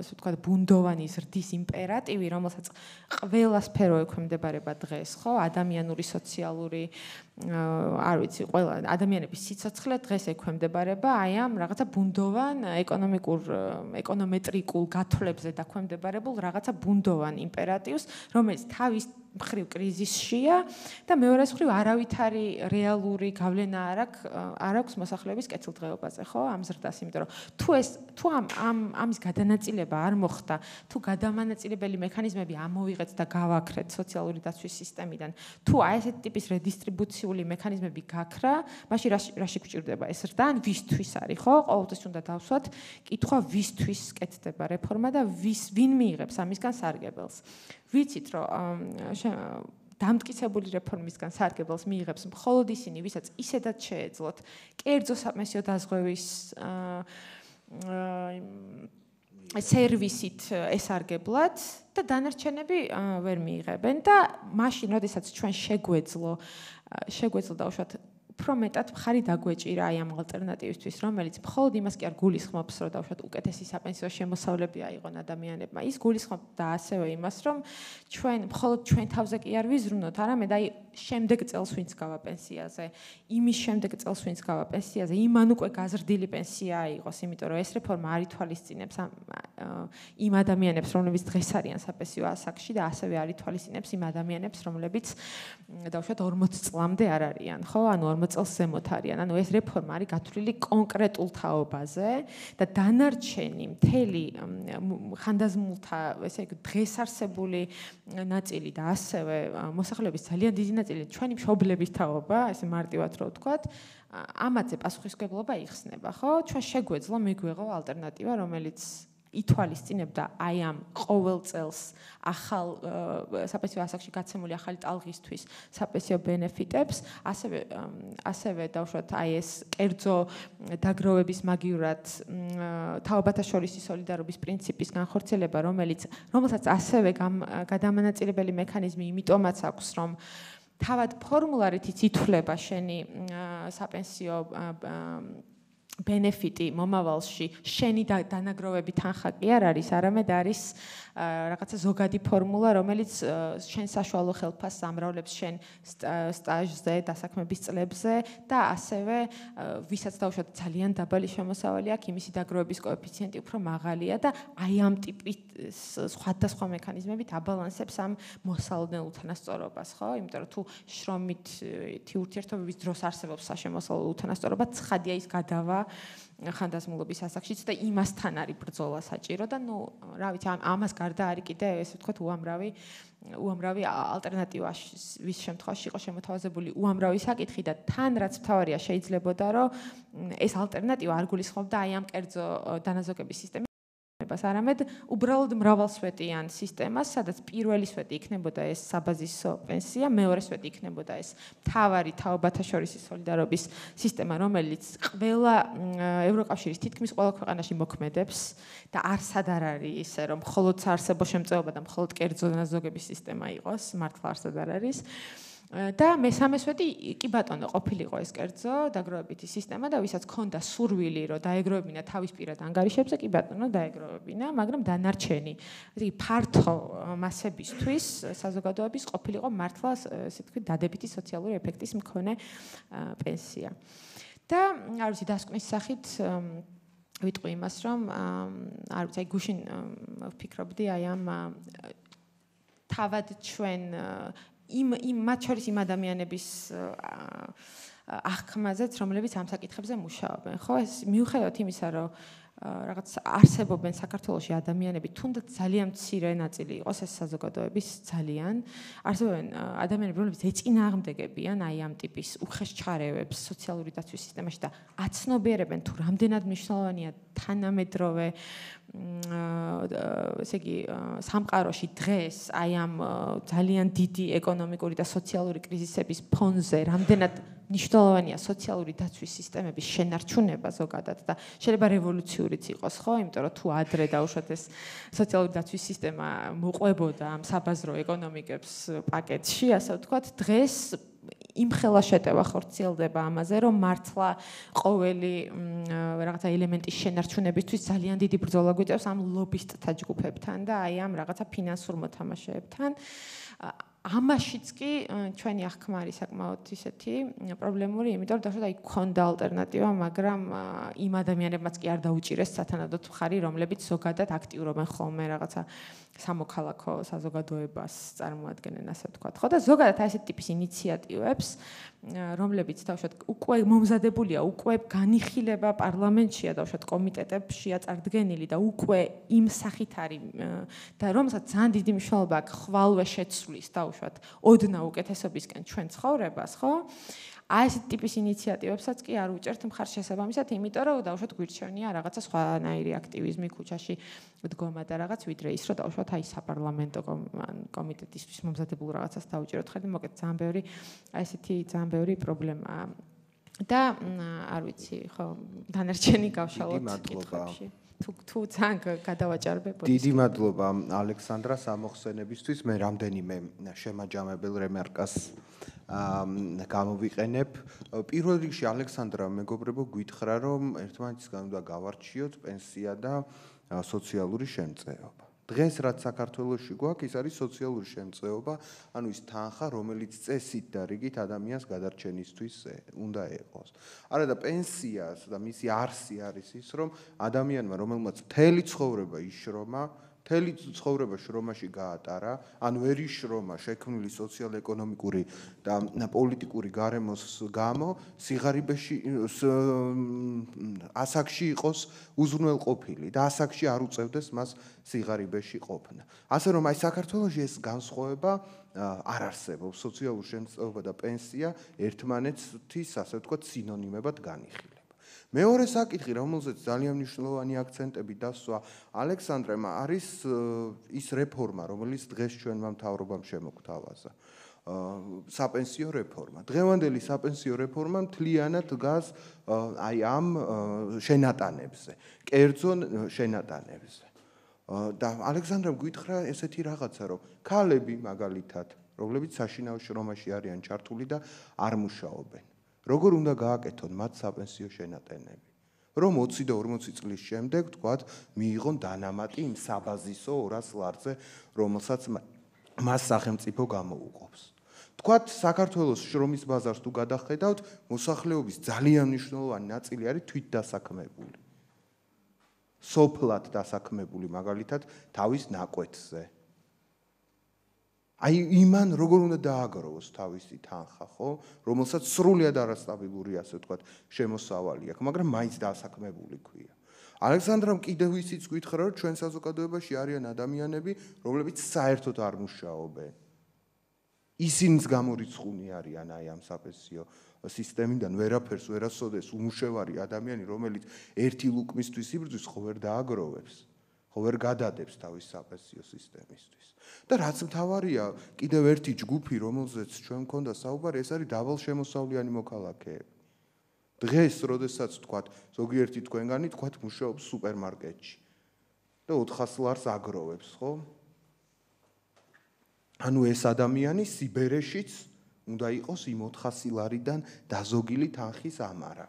ასე ვთქვათ, ბუნდოვანი ზრდის იმპერატივი, რომელსაც ყველა სფერო ექვემდებარება დღეს, ხო? ადამიანური, სოციალური, არ ვიცი, ყველა ადამიანების სიცოცხლე დღეს ექვემდებარება აი ამ რაღაცა ბუნდოვან ეკონომიკურ ეკონომეტრიკულ გათვლებზე დაქვემდებარებულ რაღაცა ბუნდოვან იმპერატივს, რომელიც თავის მხრივ კრიზისშია და მეორე მხრივ არავითარი რეალური გავლენა არ აქვს არ აქვს მოსახლეობის კეთილდღეობაზე, ხო? ამ ზრდას, იმიტომ რომ თუ ეს თუ ამ ამ ამის გადანაწილება არ მოხდა, თუ გადამანაწილებელი მექანიზმები ამოვიღეთ და გავაქრეთ სოციალური დაცვის სისტემიდან, თუ აი ესეთი ტიპის რედისტრიბუციული მექანიზმები გაქრა, მაშინ რაში გვჭირდება ეს ზრდა, ან ვისთვის არის, ხო? ყოველთვის უნდა დავსვათ კითხვა ვისთვის კეთდება რეფორმა და ვის ვინ მიიღებს ამისგან სარგებელს. ვიცით რომ დამტკიცებული რეფორმისგან სარგებელს მიიღებს მხოლოდ ისინი, ვისაც ისედაც შეეძლოთ კერძო საპენსიო დაზღვევის სერვისით ესარგებლად და დანარჩენები ვერ მიიღებენ და მაშინ, როდესაც ჩვენ შეგვეძლო შეგვეძლო დავუშვათ უფრო მეტად მხარი დაგვეჭირა აი ამ ალტერნატივისთვის, რომელიც მხოლოდ იმას კი არ გულისხმობს, რომ დავუშვათ უკეთესი საპენსიო შემოსავლები აიღონ ადამიანებმა. Ის გულისხმობდა ასევე იმას, რომ ჩვენ მხოლოდ ჩვენ თავზე კი არ ვიზრუნოთ, არამედ აი შემდეგ წელს ვინც გავა პენსიაზე, იმის შემდეგ წელს ვინც გავა პენსიაზე, იმან უკვე გაზრდილი პენსია აიღოს, იმიტომ რომ ეს რეფორმა არ ითვალისწინებს იმ ადამიანებს, რომლებიც დღეს არიან საპენსიო ასაკში და ასევე არ ითვალისწინებს იმ ადამიანებს, რომლებიც დავუშვათ ორმოც წლამდე არ არიან, ხო? Ანუ ორმოც წელს ზემოთ არიან. Ანუ ეს რეფორმა არის გათვლილი კონკრეტულ თაობაზე და დანარჩენი მთელი ხანდაზმულთა, ესე იგი, დღეს არსებული ნაწილი და ასევე მოსახლეობის ძალიან დიდი ნაწილი ჩვენი მშობლების თაობა, ესე მარტივად რო ვთქვათ, ამაზე პასუხისმგებლობა იხსნება, ხო? ჩვენ შეგვეძლო მიგვეღო ალტერნატივა, რომელიც ითვალისწინებდა აი ამ ყოველ წელს ახალ საპენსიო ასაკში გაცემული ახალი ტალღისთვის საპენსიო ბენეფიტებს, ასევე ასევე დავუშვათ აი ეს კერძო დაგროვების მაგივრად თაობათა შორისი სოლიდარობის პრინციპის განხორციელება, რომელიც რომელსაც ასევე გადამანაწილებელი მექანიზმი იმიტომაც აქვს, რომ თავად ფორმულარითიც ითვლება შენი საპენსიო ბენეფიტი მომავალში შენი დანაგროვები თანხა კი არ არის, არამედ არის რაღაცა ზოგადი ფორმულა, რომელიც შენ საშუალო ხელფასს ამრავლებს შენ სტაჟზე, დასაქმების წლებზე და ასევე ვისაც დაუშვათ ძალიან დაბალი შემოსავალი აქვს, იმისი დაგროვების კოეფიციენტი უფრო მაღალია და აი ამ ტიპის სხვადასხვა მექანიზმებით აბალანსებს ამ მოსალოდნელ უთანასწორობას, ხო? იმიტომ რომ თუ შრომით ურთიერთობების დროს არსებობს საშემოსავლო უთანასწორობა, ცხადია ის გადავა ხანდაზმულობის ასაკშიც და იმასთან არის ბრძოლა საჭირო და ნუ რა ვიცი ამას გარდა არის კიდე ესე ვთქვათ უამრავი უამრავი ალტერნატივა ვის შემთხვევაში იყო შემოთავაზებული უამრავი საკითხი და თან რაც თავარია შეიძლებოდა რომ ეს ალტერნატივა არ გულისხმობდა აი ამ კერძო დანაზოგების სისტემას არამედ უბრალოდ მრავალსვეტიან სისტემას სადაც პირველი სვეტი იქნებოდა ეს საბაზისო პენსია მეორე სვეტი იქნებოდა ეს მთავარი თაობათა შორისი სოლიდარობის სისტემა რომელიც ყველა ევროკავშირის თითქმის ყველა ქვეყანაში მოქმედებს და არსად არ არის ისე რომ მხოლოდ საარსებო შემწეობა და მხოლოდ კერძო დანაზოგების სისტემა იყოს მართლა არსად არ არის და მესამე სვეტი კი ბატონო ყოფილიყო ეს კერძო დაგროვებითი სისტემა და ვისაც ქონდა სურვილი რომ დაეგროვებინა თავის პირად ანგარიშებზე კი ბატონო დაეგროვებინა მაგრამ დანარჩენი ესე იგი ფართო მასებისთვის საზოგადოების ყოფილიყო მართლა ესე თქვი დადებითი სოციალური ეფექტის მქონე პენსია და არ ვიცი დასკვნის სახით ვიტყვი იმას რომ არ ვიცი აი გუშინ ვფიქრობდი აი ამ თავად ჩვენ იმ იმ მათ შორის იმ ადამიანების აღქმაზეც, რომლებიც ამ საკითხებზე მუშაობენ, ხო? ეს მიუხედავად იმისა, რომ რაღაც არსებობენ საქართველოში ადამიანები, თუნდაც ძალიან მცირე ნაწილი იყოს ეს საზოგადოების ძალიან, არსებობენ ადამიანები, რომლებიც ეწინააღმდეგებიან აი ამ ტიპის უხეშ ჩარევებს სოციალური დაცვის სისტემაში და აცნობიერებენ თუ რამდენად მნიშვნელოვანია თანამედროვე ესე იგი სამყაროში დღეს აი ამ ძალიან დიდი ეკონომიკური და სოციალური კრიზისების ფონზე რამდენად მნიშვნელოვანია სოციალური დაცვის სისტემების შენარჩუნება ზოგადად და შეიძლება რევოლუციურიც იყოს ხო, იმიტომ რომ თუ ადრე დაუშვათ ეს სოციალური დაცვის სისტემა მოყვებოდა ამ საბაზრო ეკონომიკებს პაკეტში, ასე ვთქვათ, დღეს იმ ხელა შეტევა ხორციელდება ამაზე, რომ მართლა ყოველი რაღაცა ელემენტის შენარჩუნებისთვის ძალიან დიდი ბრძოლა გვიწევს ამ ლობისტთა ჯგუფებთან და აი ამ რაღაცა ფინანსურ მოთამაშეებთან. Ამაშიც კი ჩვენი აღქმა არის საკმაოდ ისეთი პრობლემური, იმიტომ რომ დაუშვათ აი ქონდა ალტერნატივა, მაგრამ იმ ადამიანებმაც კი არ დაუჭირეს სათანადოდ მხარი, რომლებიც ზოგადად აქტიურობენ ხოლმე რაღაცა სამოქალაქო საზოგადოებას წარმოადგენენ, ასე ვთქვათ. ხო და ზოგადად აი ესეთი ტიპის ინიციატივებს, რომლებიც დაუშვათ უკვე მომზადებულია, უკვე განიხილება პარლამენტშია, დაუშვათ კომიტეტებშია წარდგენილი და უკვე იმ სახით არის და რომელსაც ძალიან დიდი მნიშვნელობა აქვს ხვალვე შეცვლის და უშუალოდ ოდნა უკეთესობისკენ ჩვენ ცხოვრებას, ხო? აი ეს ტიპის ინიციატივებსაც კი არ უჭერთ მხარს შესაბამისად, იმიტომ რომ დაუშვათ გვირჩევნია რაღაცა სხვანაირი აქტივიზმი ქუჩაში დგომა და რაღაც ვიდრე ის რომ დაუშვათ აი საპარლამენტო კომიტეტისთვის მომზადებულ რაღაცას დაუჭეროთ ხელი, მოკეთ ძალიან ბევრი აი ესეთი ძალიან ბევრი პრობლემაა და არ ვიცი, ხო, დანარჩენი გავშალოთ კითხვებში. Two tank got our charbe. Didi Madluba, Alexandra Samoxenebistus, Meramdenime, Shema Jamabel Remarkas, Kamovic Enep, Pirodic Alexandra, Megobrebo, Guitharom, Ertmanskanda Gavarchiot, and Siada, Social Rushenseoba. Დღეს რაც საქართველოში გვაქვს ის არის სოციალური შემწეობა, ანუ ის თანხა, რომელიც წესით და რიგით ადამიანს გადარჩენისთვის უნდა ეყოს. Არა და პენსია და მისი არსი არის ის, რომ ადამიანმა, რომელმაც მთელი ცხოვრება იშრომა, მთელი ცხოვრება შრომაში გაატარა, ან ვერ იშრომა შექმნილი სოციალ-ეკონომიკური და პოლიტიკური გარემოს გამო, სიღარიბეში ასაკში იყოს უზრუნველყოფილი და ასაკში არ უწევდეს მას სიღარიბეში ყოფნა. Ასე რომ აი საქართველოში ეს განსხვავება არ არსებობს, სოციალური შემწეობა და პენსია ერთმანეთის ასე ვთქვათ სინონიმებად განიხილება. მეორე საკითხი, რომელზეც ძალიან მნიშვნელოვანი აქცენტები დასვა ალექსანდრემ, არის ის რეფორმა, რომელიც დღეს ჩვენმა მთავრობამ შემოგთავაზა. Საპენსიო რეფორმა. Დღევანდელი საპენსიო რეფორმა მთლიანად გას აი ამ შენატანებზე, კერძონ შენატანებზე. და ალექსანდრემ გითხრა ესეთი რაღაცა, რომ ქალები მაგალითად, რომლებიც საშინაო შრომაში არიან ჩართული და არ მუშაობენ. Როგორ უნდა გააკეთონ მათ საპენსიო შენატანები, რომ ოციდან ორმოცი წლის შემდეგ თქვათ მიიღონ დანამატი იმ საბაზისო ორას ლარზე, რომელსაც მას სახელმწიფო გამოუყოფს. Თქვათ საქართველოს შრომის ბაზარს თუ გადახედავთ, მოსახლეობის ძალიან მნიშვნელოვანი ნაწილი არის თვითდასაქმებული. სოფლად დასაქმებული მაგალითად თავის ნაკვეთზე. აი იმან როგორ უნდა დააგროვოს თავისი თანხა, ხო, რომელსაც სრულიად არასტაბილური, ასე ვთქვათ, შემოსავალი აქვს, მაგრამ მაინც დასაქმებული ქვია. ალექსანდრემ კიდევ ისიც გითხრა, რომ ჩვენ საზოგადოებაში არიან ადამიანები, რომლებიც საერთოდ არ მუშაობენ. ისინიც გამორიცხული არიან აი ამ საპენსიო სისტემიდან, ვერაფერს ვერასოდეს უმუშევარი ადამიანი, რომელიც ერთი ლუკმისთვის იბრძვის, ხო ვერ დააგროვებს. ხო ვერ გადადებს თავის საპენსიო სისტემისთვის. და რაც მთავარია, კიდევ ერთი ჯგუფი, რომელზეც ჩვენ მქონდა საუბარი, ეს არის დაბალშემოსავლიანი მოქალაქეები. დღეს, როდესაც თქვათ, ზოგიერთი თქვენგანი თქვათ მუშაობს სუპერმარკეტში და ოთხას ლარს აგროვებს, ხო? ანუ ეს ადამიანი სიბერეშიც უნდა იყოს იმ ოთხას ლარიდან დაზოგილი თანხის ამარა.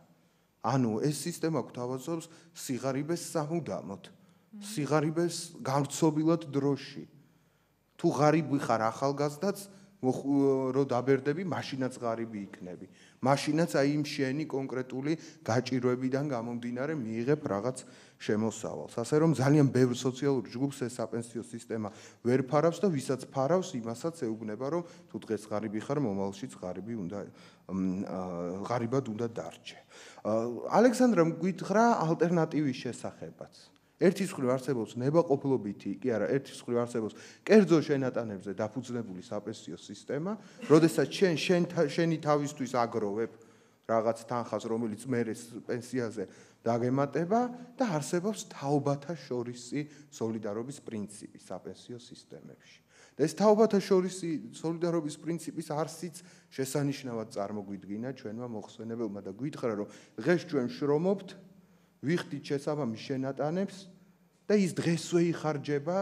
ანუ ეს სისტემა გვთავაზობს სიღარიბეს სამუდამოდ. სიღარიბეს გავრცობილად დროში. თუ ღარიბი ხარ ახალგაზრდაც, რო დაბერდები, მაშინაც ღარიბი იქნები. მაშინაც აი იმ შენი კონკრეტული გაჭირვებიდან გამომდინარე მიიღებ რაღაც შემოსავალს. ასე რომ ძალიან ბევრ სოციალურ ჯგუფს ეს საპენსიო სისტემა ვერ ფარავს და ვისაც ფარავს, იმასაც ეუბნება, რომ თუ დღეს ღარიბი ხარ, მომავალშიც ღარიბი უნდა ღარიბად უნდა დარჩე. ალექსანდრემ გითხრა ალტერნატივის შესახებაც. ერთის მხრივ არსებობს ნებაყოფლობითი, კი არა, ერთის მხრივ არსებობს კერძო შენატანებზე დაფუძნებული საპენსიო სისტემა, როდესაც შენ შენი თავისთვის აგროვებ რაღაც თანხას, რომელიც მერე პენსიაზე დაგემატება და არსებობს თაობათა შორისი სოლიდარობის პრინციპი საპენსიო სისტემებში. და ეს თაობათა შორისი სოლიდარობის პრინციპის არსიც შესანიშნავად წარმოგვიდგინა ჩვენმა მოხსენებელმა და გვითხრა, რომ დღეს ჩვენ შრომობთ ვიხდით შესაბამის შენატანებს და ის დღესვე იხარჯება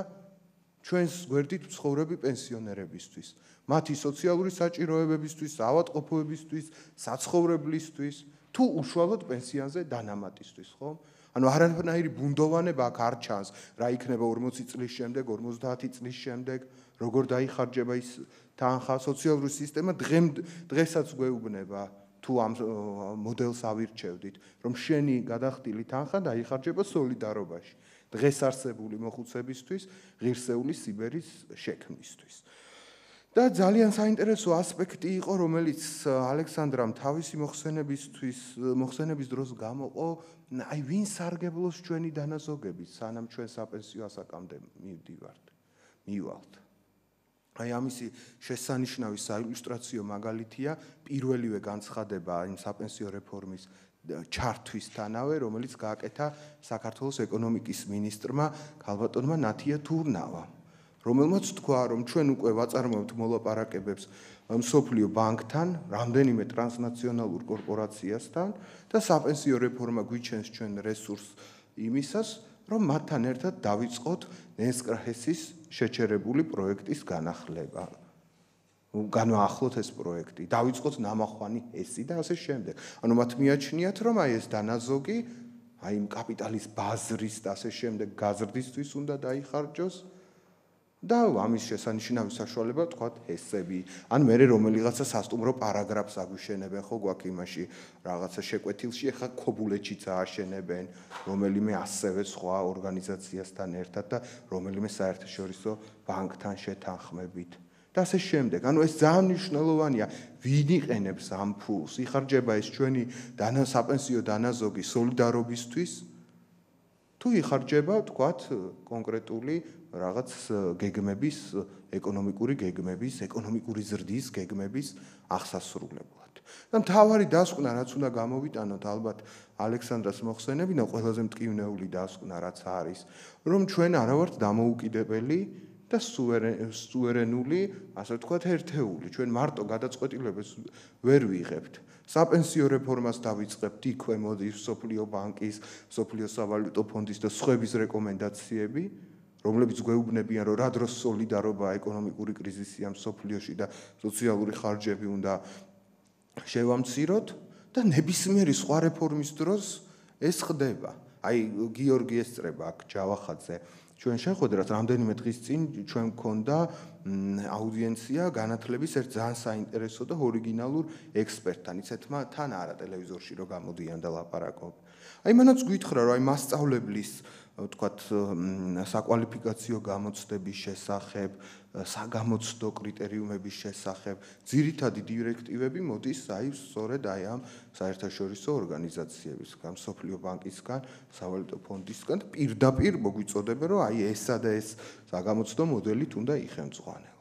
ჩვენს გვერდით მცხოვრები პენსიონერებისთვის, მათი სოციალური საჭიროებებისთვის, ავადმყოფობებისთვის, საცხოვრებლისთვის, თუ უშუალოდ პენსიაზე დანამატისთვის, ხო? ანუ არანაირი ბუნდოვანება აქ არ ჩანს, რა იქნება ორმოცი წლის შემდეგ, ორმოცდაათი წლის შემდეგ, როგორ დაიხარჯება ის თანხა, სოციალური სისტემა დღესაც გვეუბნება. თუ ამ მოდელს ავირჩევდით, რომ შენი გადახდილი თანხა დაიხარჯება სოლიდარობაში, დღეს არსებული მოხუცებისთვის, ღირსეული სიბერის შექმნისთვის. და ძალიან საინტერესო ასპექტი იყო, რომელიც ალექსანდრემ თავისი მოხსენებისთვის, მოხსენების დროს გამოყო, აი ვინ სარგებლობს ჩვენი დანაზოგებით, სანამ ჩვენ საპენსიო ასაკამდე მივდივართ, მივალთ. აი ამისი შესანიშნავი საილუსტრაციო მაგალითია პირველივე განცხადება იმ საპენსიო რეფორმის ჩართვისთანავე, რომელიც გააკეთა საქართველოს ეკონომიკის მინისტრმა ქალბატონმა ნათია თურნავამ, რომელმაც თქვა, რომ ჩვენ უკვე ვაწარმოებთ მოლაპარაკებებს მსოფლიო ბანკთან, რამდენიმე ტრანსნაციონალურ კორპორაციასთან და საპენსიო რეფორმა გვიჩენს ჩვენ რესურსს იმისას, რომ მათთან ერთად დავიწყოთ ნესკრჰესის შეჩერებული პროექტის განახლება. Განვაახლოთ ეს პროექტი, დავიწყოთ ნამახვანი ესი და ასე შემდეგ. Ანუ მათ მიაჩნიათ, რომ აი ეს დანაზოგი, აი იმ კაპიტალის ბაზრის და ასე შემდეგ გაზრდისთვის უნდა დაიხარჯოს და ამის შესანიშნავი საშუალება თქვათ ესები. Ან მე რომელიღაცა სასტუმრო პარაგრაფს აგვიშენებენ ხო გვაქვს იმაში, რაღაცა შეკვეთილში, ეხა ქობულეთშიც ააშენებენ, რომელიმე ასევე სხვა ორგანიზაციასთან ერთად და რომელიმე საერთაშორისო ბანკთან შეთანხმებით. Და ასე შემდეგ. Ანუ ეს ძალიან მნიშვნელოვანია. ვინ იყენებს ამ ფულს? Იხარჯება ეს ჩვენი საპენსიო დანაზოგი სოლიდარობისთვის? Თუ იხარჯება, თქვათ, კონკრეტული რაღაც გეგმების, ეკონომიკური გეგმების, ეკონომიკური ზრდის გეგმების აღსასრულებლად. Და მთავარი დასკვნა, რაც უნდა გამოვიტანოთ, ალბათ ალექსანდრას მოხსენებინა, ყველაზე მტკივნეული დასკვნა, რაც არის, რომ ჩვენ არა ვართ დამოუკიდებელი და სუვერენული, ასე ვთქვათ, ერთეული. Ჩვენ მარტო გადაწყვეტილებებს ვერ ვიღებთ. Საპენსიო რეფორმას დავიწყებთ, იქვე მოდის მსოფლიო ბანკის, მსოფლიო სავალუტო ფონდის და სხვების რეკომენდაციები, რომლებიც გვეუბნებიან, რომ რა დროს სოლიდარობა, ეკონომიკური კრიზისია მსოფლიოში და სოციალური ხარჯები უნდა შევამციროთ და ნებისმიერი სხვა რეფორმის დროს ეს ხდება. Აი, გიორგი ესწრება აქ ჯავახაძე. Ჩვენ შეხვედრათ რამდენიმე დღის წინ ჩვენ მქონდა აუდიენცია განათლების ერთ ძალიან საინტერესო და ორიგინალურ ექსპერტთან, ისეთმა თან არა ტელევიზორში რომ გამოდიან და ლაპარაკობ. Აი მანაც გითხრა რომ აი მასწავლებლის თქვათ საკვალიფიკაციო გამოცდების შესახებ, საგამოცდო კრიტერიუმების შესახებ, ძირითადი დირექტივები მოდის აი სწორედ აი ამ საერთაშორისო ორგანიზაციებისგან, მსოფლიო ბანკისგან, სავალუტო ფონდისგან და პირდაპირ მოგვიწოდება რომ აი ესა და ეს საგამოცდო მოდელით უნდა იხემძღვანელოთ.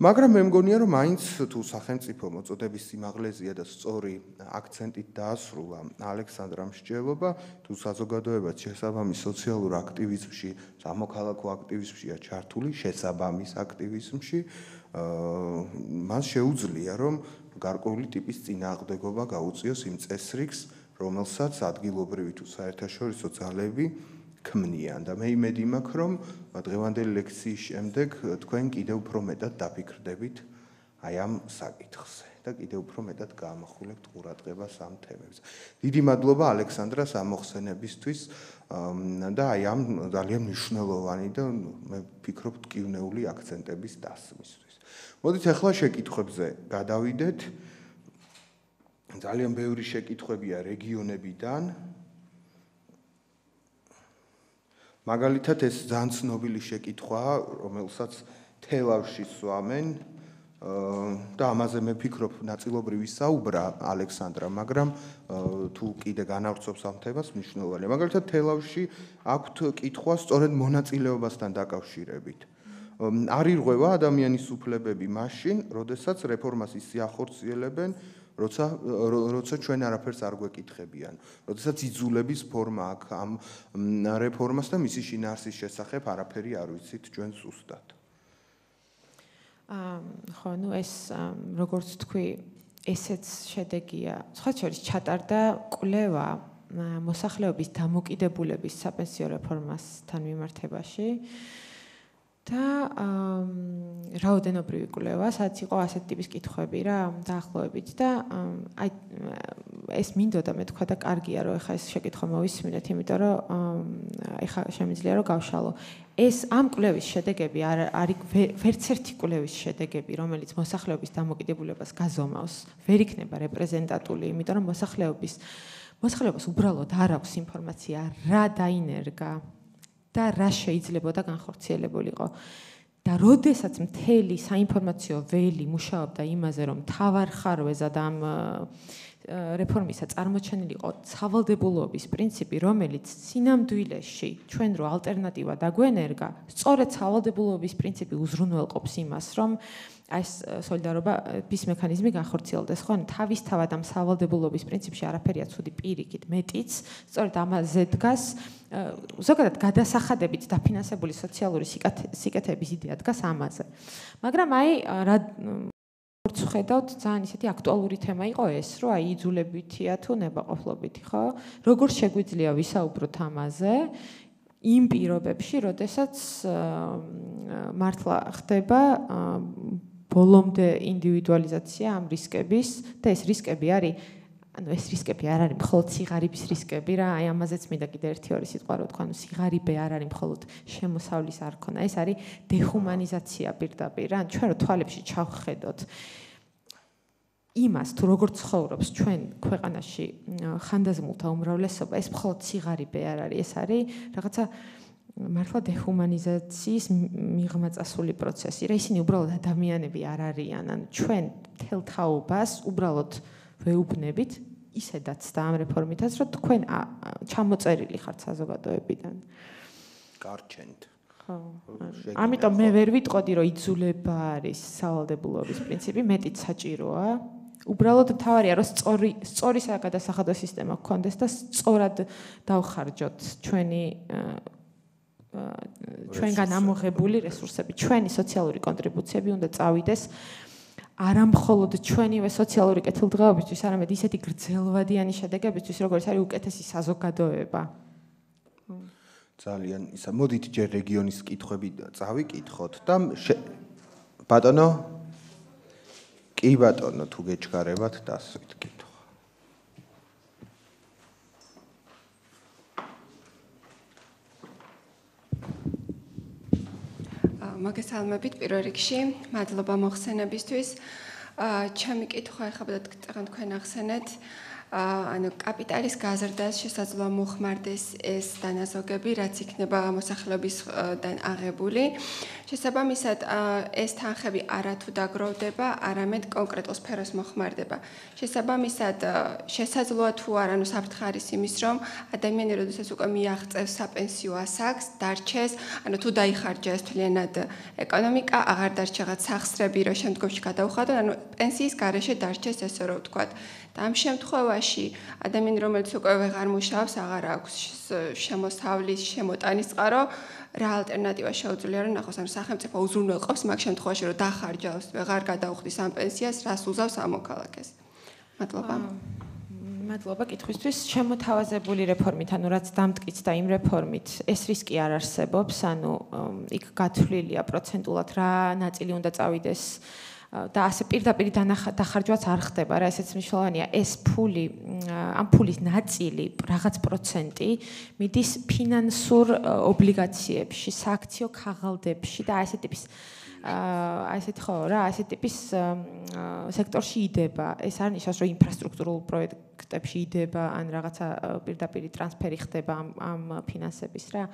მაგრამ მე მგონია რომ მაინც თუ სახელმწიფო მოწოდების სიმაღლეზეა და სწორი აქცენტით დაასრულა ალექსანდრამ მსჯელობა, თუ საზოგადოებაც შესაბამი სოციალურ აქტივიზმში, სამოქალაქო აქტივიზმშია ჩართული, შესაბამის აქტივიზმში, მას შეუძლია რომ გარკვეული ტიპის წინააღმდეგობა გაუწიოს იმ წესრიგს, რომელსაც ადგილობრივი თუ საერთაშორისო ძალები ქმნიან და მე იმედი მაქვს რომ დღევანდელი ლექციის შემდეგ თქვენ კიდევ უფრო მეტად დაფიქრდებით აი ამ საკითხზე და კიდევ უფრო მეტად გამახვილებთ ყურადღებას ამ თემებზე. Დიდი მადლობა ალექსანდრას ამ მოხსენებისთვის და აი ამ ძალიან მნიშვნელოვანი და მე ვფიქრობ ტკივნეული აქცენტების დასმისთვის. Მოდით ახლა შეკითხვებზე გადავიდეთ. Ძალიან ბევრი შეკითხვებია რეგიონებიდან. Მაგალითად ეს ძალიან ცნობილი შეკითხვაა, რომელსაც თელავში სვამენ და ამაზე მე ვფიქრობ ნაწილობრივ ისაუბრა ალექსანდრა, მაგრამ თუ კიდე განავრცობს ამ თემას მნიშვნელოვანია. Მაგალითად თელავში აქვთ კითხვა სწორედ მონაწილეობასთან დაკავშირებით. არ ირღვევა ადამიანის უფლებები მაშინ, როდესაც რეფორმას ისე ახორციელებენ, როცა როცა ჩვენ არაფერს არ გვეკითხებიან, როდესაც იძულების ფორმა აქვს ამ რეფორმას და მისი შინაარსის შესახებ არაფერი არ ვიცით ჩვენ ზუსტად. აა ხო, ნუ ეს როგორც თქვი, ესეც შედეგია. სხვა შორის ჩატარდა კვლევა მოსახლეობის დამოკიდებულების საპენსიო რეფორმასთან მიმართებაში. და რაოდენობრივი კვლევა, სადაც იყო ასეთ ტიპის კითხვები რა, დაახლოებით და აი ეს მინდოდა მე თქვა და კარგია რომ ეხა ეს შეკითხვა მოვისმინეთ, იმიტომ რომ ეხა შემიძლია რომ გავშალო. ეს ამ კვლევის შედეგები არ არის ვერც ერთი კვლევის შედეგები, რომელიც მოსახლეობის დამოკიდებულებას გაზომავს, ვერ იქნება რეპრეზენტატული, იმიტომ რომ მოსახლეობის მოსახლეობას უბრალოდ არ აქვს ინფორმაცია რა დაინერგა და რა შეიძლებოდა განხორციელებულიყო. და როდესაც მთელი საინფორმაციო ველი მუშაობდა იმაზე, რომ თავარხარვეზე და ამ რეფორმისა წარმოჩენილიყო სავალდებულოების პრინციპი, რომელიც სინამდვილეში ჩვენ რო ალტერნატივა დაგვენერგა, სწორედ სავალდებულოების პრინციპი უზრუნველყოფს იმას, რომ ეს სოლიდარობის მექანიზმი განხორციელდეს, ხო? თავისთავად ამ სავალდებულობის პრინციპში არაფერია ცუდი პირიქით, მეტიც, სწორედ ამაზე დგას, ზოგადად გადასახადებით დაფინანსებული სოციალური სიკეთების იდეა დგას ამაზე. მაგრამ აი, როგორც ხედავთ, ძალიან ისეთი აქტუალური თემა იყო ეს, რომ აი იძულებითია თუ ნებაყოფლობითი, ხო? Როგორ შეგვიძლია ვისაუბროთ ამაზე? Იმ პირობებში, როდესაც მართლა ხდება ბოლომდე ინდივიდუალიზაცია ამ რისკების და ეს რისკები არის ანუ ეს რისკები არ არის მხოლოდ სიღარიბის რისკები რა, აი ამაზეც მინდა კიდე ერთი ორი სიტყვა რომ თქვა, ანუ სიღარიბე არ არის მხოლოდ შემოსავლის არ ქონა, ეს არის დეჰუმანიზაცია პირდაპირ რა, ჩვენ რო თვალებში ჩავხედოთ იმას, თუ როგორ ცხოვრობს ჩვენ ქვეყანაში ხანდაზმულთა უმრავლესობა, ეს მხოლოდ სიღარიბე არ არის, ეს არის რაღაცა მართლა დეჰუმანიზაციის მიღმაწასული პროცესი რა, ისინი უბრალოდ ადამიანები არ არიან, ან ჩვენ თელ თაობას უბრალოდ ვეუბნებით ისედაც და ამ რეფორმითაც რომ თქვენ ჩამოწერილი ხართ საზოგადოებიდან. Გარჩენთ. ხო. ამიტომ მე ვერ ვიტყოდი რომ იძულება არის სავალდებულობის პრინციპი, მეტიც საჭიროა. უბრალოდ თავარია რომ სწორი სწორი საგადასახადო სისტემა გქონდეს და სწორად დავხარჯოთ ჩვენი ჩვენგან ამოღებული რესურსები, ჩვენი სოციალური კონტრიბუციები უნდა წავიდეს არა მხოლოდ ჩვენივე სოციალური კეთილდღეობისთვის, არამედ ისეთი გრძელვადიანი შედეგებისთვის, როგორც არის უკეთესი საზოგადოება. Ძალიან ისა, მოდით ჯერ რეგიონის კითხვები წავიკითხოთ და ბატონო, კი ბატონო, თუ გეჩქარებათ დასვით კითხვა. მოგესალმებით პირველ რიგში, მადლობა მოხსენებისთვის. Ჩემი კითხვა ეხებოდა თქვენ ახსენეთ, ანუ კაპიტალის გაზრდას შესაძლოა მოხმარდეს ეს დანაზოგები, რაც იქნება მოსახლეობისგან აღებული. შესაბამისად, ეს თანხები არათუ დაგროვდება, არამედ კონკრეტულ სფეროს მოხმარდება. შესაბამისად, შესაძლოა თუ არ, ანუ საფრთხე არის იმის, რომ ადამიანი როდესაც უკვე მიაღწევს საპენსიო ასაკს, დარჩეს, ანუ თუ დაიხარჯა ეს თვლიანად ეკონომიკა, აღარ დარჩა სახსრები, რომ შემდგომში გადაუხადონ, ანუ პენსიის გარეშე დარჩეს ესე რომ ვთქვათ. და ამ შემთხვევაში ადამიანი რომელიც უკვე ვეღარ მუშაობს, აღარ აქვს შემოსავლის, შემოტანის წყარო, რა ალტერნატივა შეუძლია რომ ნახოს, ანუ სახელმწიფო უზრუნველყოფს მაგ შემთხვევაში რომ დახარჯავს, ვეღარ გადაუხდის ამ პენსიას, რას უზავს ამ მოქალაქეს. მადლობა. მადლობა კითხვისთვის. შემოთავაზებული რეფორმით, ანუ რაც დამტკიცდა იმ რეფორმით, ეს რისკი არ არსებობს, ანუ იქ გათვლილია პროცენტულად რა ნაწილი უნდა წავიდეს და ასე პირდაპირ დახარჯვაც არ ხდება რა, ესეც მნიშვნელოვანია, ეს ფული, ამ ფულის ნაწილი, რაღაც პროცენტი მიდის ფინანსურ ობლიგაციებში, სააქციო ქაღალდებში და ასეთ ტიპის აი ესეთი ხო რა, ასეთ ტიპის სექტორში იდება. ეს არ ნიშნავს, რომ ინფრასტრუქტურულ პროექტებში იდება, ან რაღაცა პირდაპირი ტრანსფერი ხდება ამ ამ ფინანსების რა.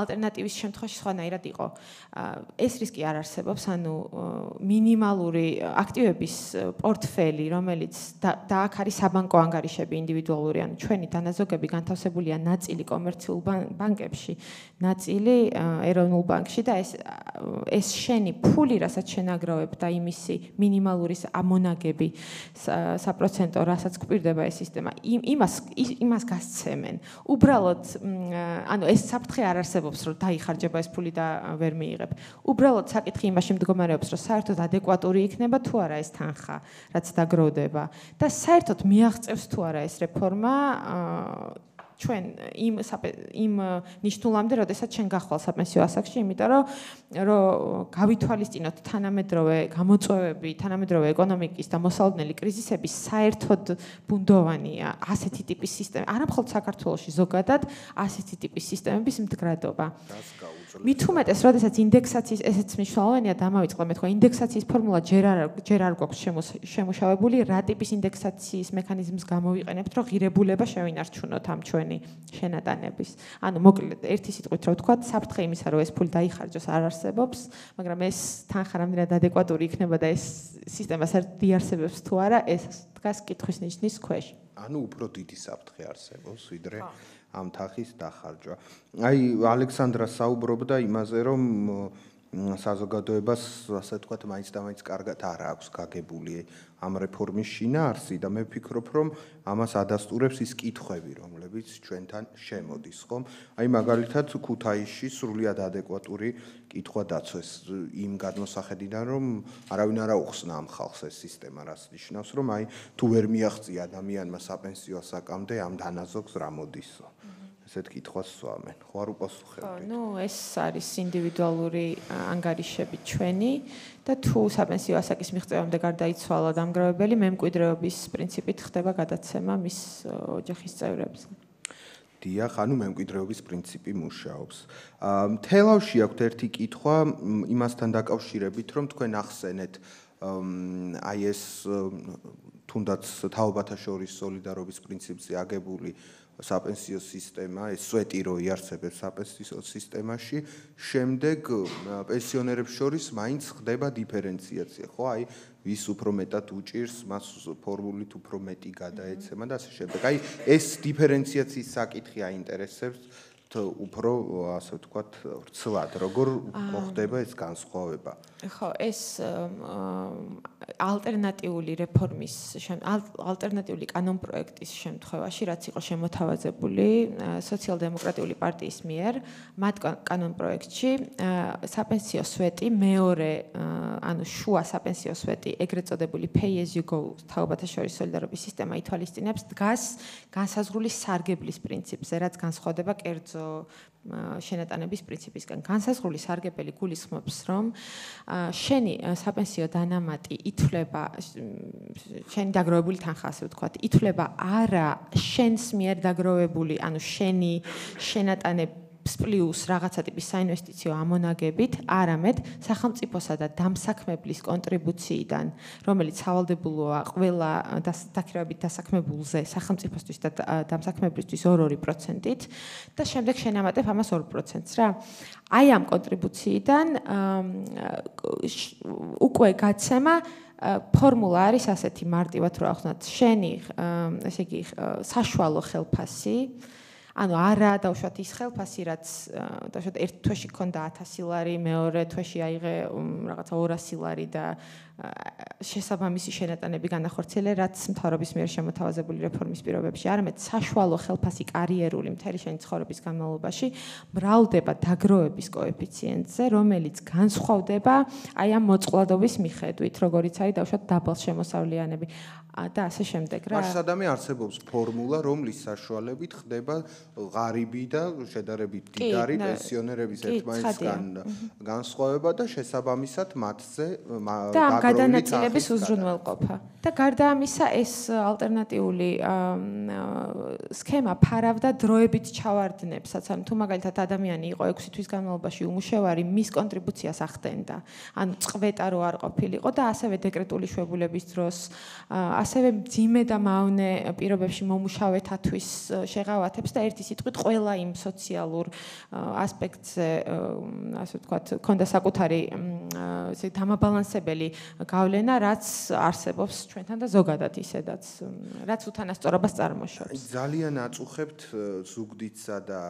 ალტერნატივის შემთხვევაში სხვანაირად იყო. ეს რისკი არ არსებობს, ანუ მინიმალური აქტივების პორტფელი, რომელიც და აქ არის საბანკო ანგარიშები ინდივიდუალური, ანუ ჩვენი დანაზოგები განთავსებულია ნაწილი კომერციულ ბანკებში, ნაწილი ეროვნულ ბანკში და ეს ეს შენი ფული, რასაც შენ აგროვებ და იმისი მინიმალური ამონაგები საპროცენტო, რასაც გვპირდება ეს სისტემა, იმას იმას გასცემენ. უბრალოდ, ანუ ეს საფრთხე არ არსებობს, რომ დაიხარჯება ეს ფული და ვერ მიიღებ. უბრალოდ საკითხი იმაში მდგომარეობს, რომ საერთოდ ადეკვატური იქნება თუ არა ეს თანხა, რაც დაგროვდება და საერთოდ მიაღწევს თუ არა ეს რეფორმა ჩვენ იმ იმ ნიშნულამდე, როდესაც ჩვენ გახვალ საპენსიო ასაკში, იმიტომ რომ რომ გავითვალისწინოთ თანამედროვე გამოწვევები, თანამედროვე ეკონომიკის და მოსალოდნელი კრიზისების საერთოდ ბუნდოვანია ასეთი ტიპის სისტემა, არა მხოლოდ საქართველოში, ზოგადად ასეთი ტიპის სისტემების მდგრადობა. მით უმეტეს, როდესაც ინდექსაციის, ესეც მნიშვნელოვანია, დამავიწყდა მეთქვა, ინდექსაციის ფორმულა ჯერ არ ჯერ არ გვაქვს შემუშავებული, რა ტიპის ინდექსაციის მექანიზმს გამოვიყენებთ, რომ ღირებულება შევინარჩუნოთ ამ ჩვენ შენატანების. ანუ მოკლედ ერთი სიტყვით რომ ვთქვათ, საფრთხე იმისა, რომ ეს ფული დაიხარჯოს, არ არსებობს, მაგრამ ეს თანხა რამდენად ადეკვატური იქნება და ეს სისტემა საერთოდ დიარსებებს თუ არა, ეს დგას კითხვის ნიშნის ქვეშ. ანუ უფრო დიდი საფრთხე არსებობს, ვიდრე ამ თანხის დახარჯვა. აი, ალექსანდრა საუბრობდა იმაზე, რომ საზოგადოებას ასე ვთქვათ მაინც-დამაინც კარგად არ აქვს გაგებული ამ რეფორმის შინაარსი და მე ვფიქრობ რომ ამას ადასტურებს ის კითხვები რომლებიც ჩვენთან შემოდის ხომ აი მაგალითად ქუთაისში სრულიად ადეკვატური კითხვა დაცვეს იმ გადმოსახედიდან რომ არავინ არ უხსნა ამ ხალხს ეს სისტემა რაც ნიშნავს რომ აი თუ ვერ მიაღწია ადამიანმა საპენსიო ასაკამდე ამ დანაზოგს რა მოდისო Set kitwas swamen. How are you No, it's is individually angarishe bichweni. That who happens to us is mixed the garda it's swallowed. I'm grabbing. Mem kuidrabis principit chteba gadatsema mis ojachistayrebs. Dia khanu mem kuidrabis principi mushaobs. Telaushi akter tik itwa imastan dakavshirebit rom tkven axsenet. Ai es tundats taubata shoris solidarobis principsi agebuli. Sapensio sistema, ეს სვეტირო იარსებებს საპენსიო სისტემაში, შემდეგ პენსიონერებს შორის მაინც ხდება დიფერენციაცია, ხო? Აი, ვის უფრო მეტად უჭირს, მას ფორმულით უფრო მეტი გადაეცემა და ასე შემდეგ. Აი, ეს დიფერენციაციის საკითხი აინტერესებს უფრო, ასე ვთქვათ, ვრცლად, როგორ მოხდება ეს განსხვავება? ხო, ეს ალტერნატიული რეფორმის, ალტერნატიული კანონპროექტის შემთხვევაში, რაც იყო შემოთავაზებული სოციალ-დემოკრატიული პარტიის მიერ, მათ კანონპროექტში საპენსიო სვეტი მეორე, ანუ შუა საპენსიო სვეტი, ეგრეთ წოდებული pay as you go თაობათა შორის სოლიდარობის სისტემა ითვალისწინებს დგას განსაზღვრული სარგებლის პრინციპზე, რაც განსხვავდება კერძო შენატანების პრინციპისგან განსაზღვრული სარგებელი გულისხმობს რომ შენი საპენსიო დანამატი ითვლება შენი დაგროვებული თანხა ასე ვთქვათ ითვლება არა შენს მიერ დაგროვებული ანუ შენი შენატანები Plus, რაღაცა ტიპის საინვესტიციო ამონაგებით, არამედ სახელმწიფოსა და დამსაქმებლის კონტრიბუციიდან, რომელიც სავალდებულოა ყველა დაქირავებით დასაქმებულზე, სახელმწიფოსთვის და დამსაქმებლისთვის ორ-ორი პროცენტით და შემდეგ შენამატებ ამას ორ პროცენტს რა. Აი ამ კონტრიბუციიდან უკვე გაცემა ფორმულა არის ასეთი მარტივად რო ახსნათ, შენი, ესე იგი, საშუალო ხელფასი ანუ არა დავშვათ ის ხელფასი რაც დავშვათ ერთ თვეში გქონდა ათასი ლარი, მეორე თვეში აიღე რაღაცა ორასი ლარი და შესაბამისი შენატანები განახორციელე, რაც მთავრობის მიერ შემოთავაზებული რეფორმის პირობებში, არამედ საშუალო ხელფასი კარიერული მთელი შენი ცხოვრების განმავლობაში მრავლდება დაგროვების კოეფიციენტზე, რომელიც განსხვავდება აი ამ მოწყვლადობის მიხედვით, როგორიც არის დავშვათ დაბალშემოსავლიანები და ასე შემდეგ რა. Მას სადამე არსებობს ფორმულა, რომლის საშუალებით ხდება ღარიბი და შედარებით მდიდარი პენსიონერების ერთმანეთისგან განსხვავება და შესაბამისად მათზე გადანაწილების უზრუნველყოფა. და გარდა ამისა ეს ალტერნატიული სქემა ფარავდა დროებით ჩავარდნებსაც, ანუ თუ მაგალითად ადამიანი იყო ექვსი თვის განმავლობაში უმუშევარი, მის კონტრიბუციას ახდენდა. ანუ წყვეტა რო არ ყოფილიყო და ასევე დეკრეტული შვებულების დროს, ასევე მძიმე და მავნე პირობებში მომუშავეთათვის შეღავათებს და ერთი სიტყვით ყველა იმ სოციალურ ასპექტზე ასე ვთქვათ ქონდა საკუთარი ესე დამაბალანსებელი გავლენა რაც არსებობს ჩვენთან და ზოგადად ისედაც რაც უთანასწორობას წარმოშობს ძალიან აწუხებთ ზუგდიდსა და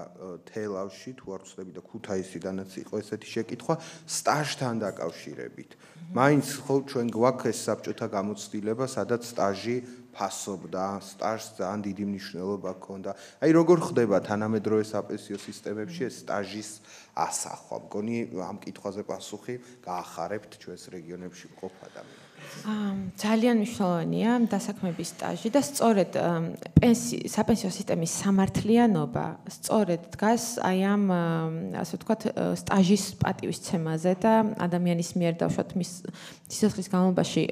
თელავში თუ არ ვცდები და ქუთაისიდანაც იყო ესეთი შეკითხვა სტაჟთან დაკავშირებით მაინც ხო ჩვენ გვაქვს ეს საბჭოთა გამოცდილება სადაც სტაჟი ფასობდა სტაჟს ძალიან დიდი მნიშვნელობა ჰქონდა. Აი როგორ ხდება თანამედროვე საპენსიო სისტემებში ეს სტაჟის ასახვა? Მგონი ამ კითხვაზე პასუხი გაახარებთ ჩვენს რეგიონებში მყოფ ადამიანებს. ძალიან მნიშვნელოვანია დასაქმების სტაჟი და სწორედ საპენსიო სისტემის სამართლიანობა სწორედ დგას აი ამ ასე ვთქვათ სტაჟის პატივისცემაზე და ადამიანის მიერ დავშვათ მის სიცოცხლის განმავლობაში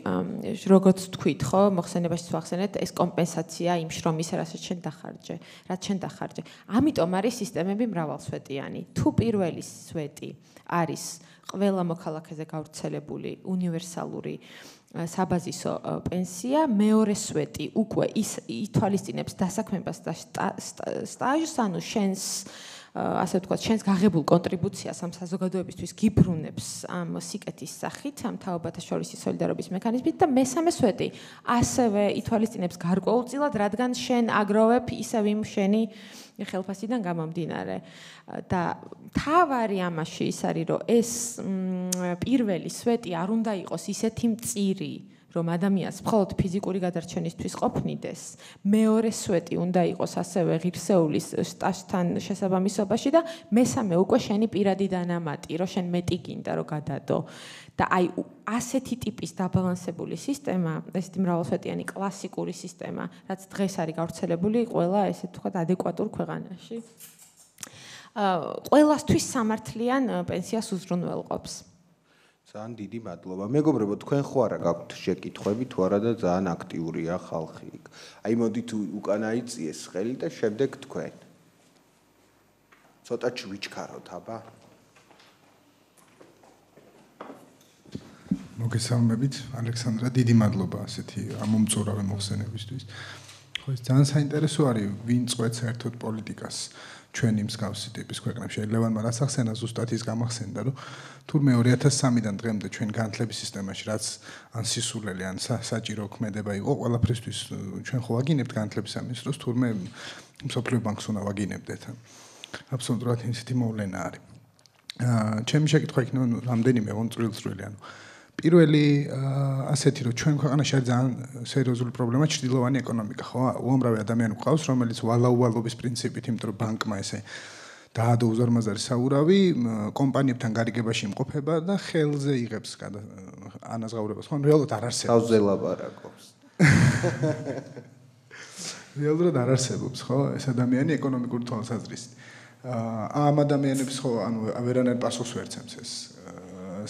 როგორც თქვით ხო მოხსენებაში ვახსენეთ ეს კომპენსაცია იმ შრომისა რასაც შენ დახარჯე რაც შენ დახარჯე ამიტომ არის სისტემები მრავალსვეტიანი თუ პირველი სვეტი არის ყველა მოქალაქეზე გავრცელებული უნივერსალური საბაზისო პენსია მეორე სვეტი უკვე ის ითვალისწინებს დასაქმებას და სტაჟს ანუ შენს ასე ვთქვათ, შენს გაღებულ კონტრიბუციას ამ საზოგადოებისთვის გიბრუნებს ამ სიკეთის სახით, ამ თავობათაშორისი სოლიდარობის მექანიზმით და მესამე სვეტი ასევე ითვალისწინებს გარკვეულწილად, რადგან შენ აგროვებ ისევ იმ შენი ხელფასიდან გამომდინარე და თავარი ამაში ის არის, რომ ეს პირველი სვეტი არ უნდა იყოს ისეთი მწირი რომ ადამიანს მხოლოდ ფიზიკური გადარჩენისთვის ყოფნიდეს. მეორე სვეტი უნდა იყოს ასევე ღირსეულის სტაჟთან შესაბამისობაში და მესამე უკვე შენი პირადი დანამატი, რომ შენ მეტი გინდა რომ გადადო. და აი ასეთი ტიპის დაბალანსებული სისტემა, ესეთი მრავალსვეტიანი კლასიკური სისტემა, რაც დღეს არის გავრცელებული ყველა ესე თქვა ადეკვატურ ქვეყანაში. ყველასთვის სამართლიან პენსიას უზრუნველყოფს. Ძალიან დიდი მადლობა. მეგობრებო, თქვენ ხო არა გაქვთ შეკითხვები, თუ არა და ძალიან აქტიურია ხალხი იქ. Აი მოდით უკან აიწიეს ხელი და შემდეგ თქვენ. ცოტა ჩვიჩქაროთ, აბა. მოგესალმებით, ალექსანდრა, დიდი მადლობა ასეთი ამომწურავე მოხსენებისთვის. ხო, ეს ძალიან საინტერესო არის, ვინ წვეთს საერთოდ პოლიტიკას. ჩვენი მსგავსი ტიპის ქვეყნებში ელევანმა რას ახსენა ზუსტად ის გამახსენდა რომ თურმე ორი ათას სამიდან დღემდე ჩვენ განათლების სისტემაში რაც ან სისულელი ან საჭირო ქმედება იყო ყველაფრისთვის ჩვენ ხო ვაგინებთ განათლების სამინისტროს თურმე მსოფლიო ბანკს უნდა ვაგინებდეთ აბსოლუტურად ისეთი მოვლენა არის ჩემი შეკითხვა იქნება რამდენიმე წვრილწვრილი ანუ პირველი ასეთი რომ ჩვენ ქვეყანაში არის ძალიან სერიოზული პრობლემა ჭრილოვანი ეკონომიკა ხო უამრავი ადამიანი გვყავს რომელიც ვალაუვალობის პრინციპით იმიტომ რომ ბანკმა ესე დაადო უზარმაზარი საურავი კომპანიებთან გარიგებაში იმყოფება და ხელზე იღებს ანაზღაურებას ხო რეალურად არ არსებობს თავზე ლაპარაკობს რეალურად არ არსებობს ხო ეს ადამიანი ეკონომიკური თვალსაზრისით ამ ადამიანებს ხო ანუ ვერანაირ პასუხს ვერ ცემს ეს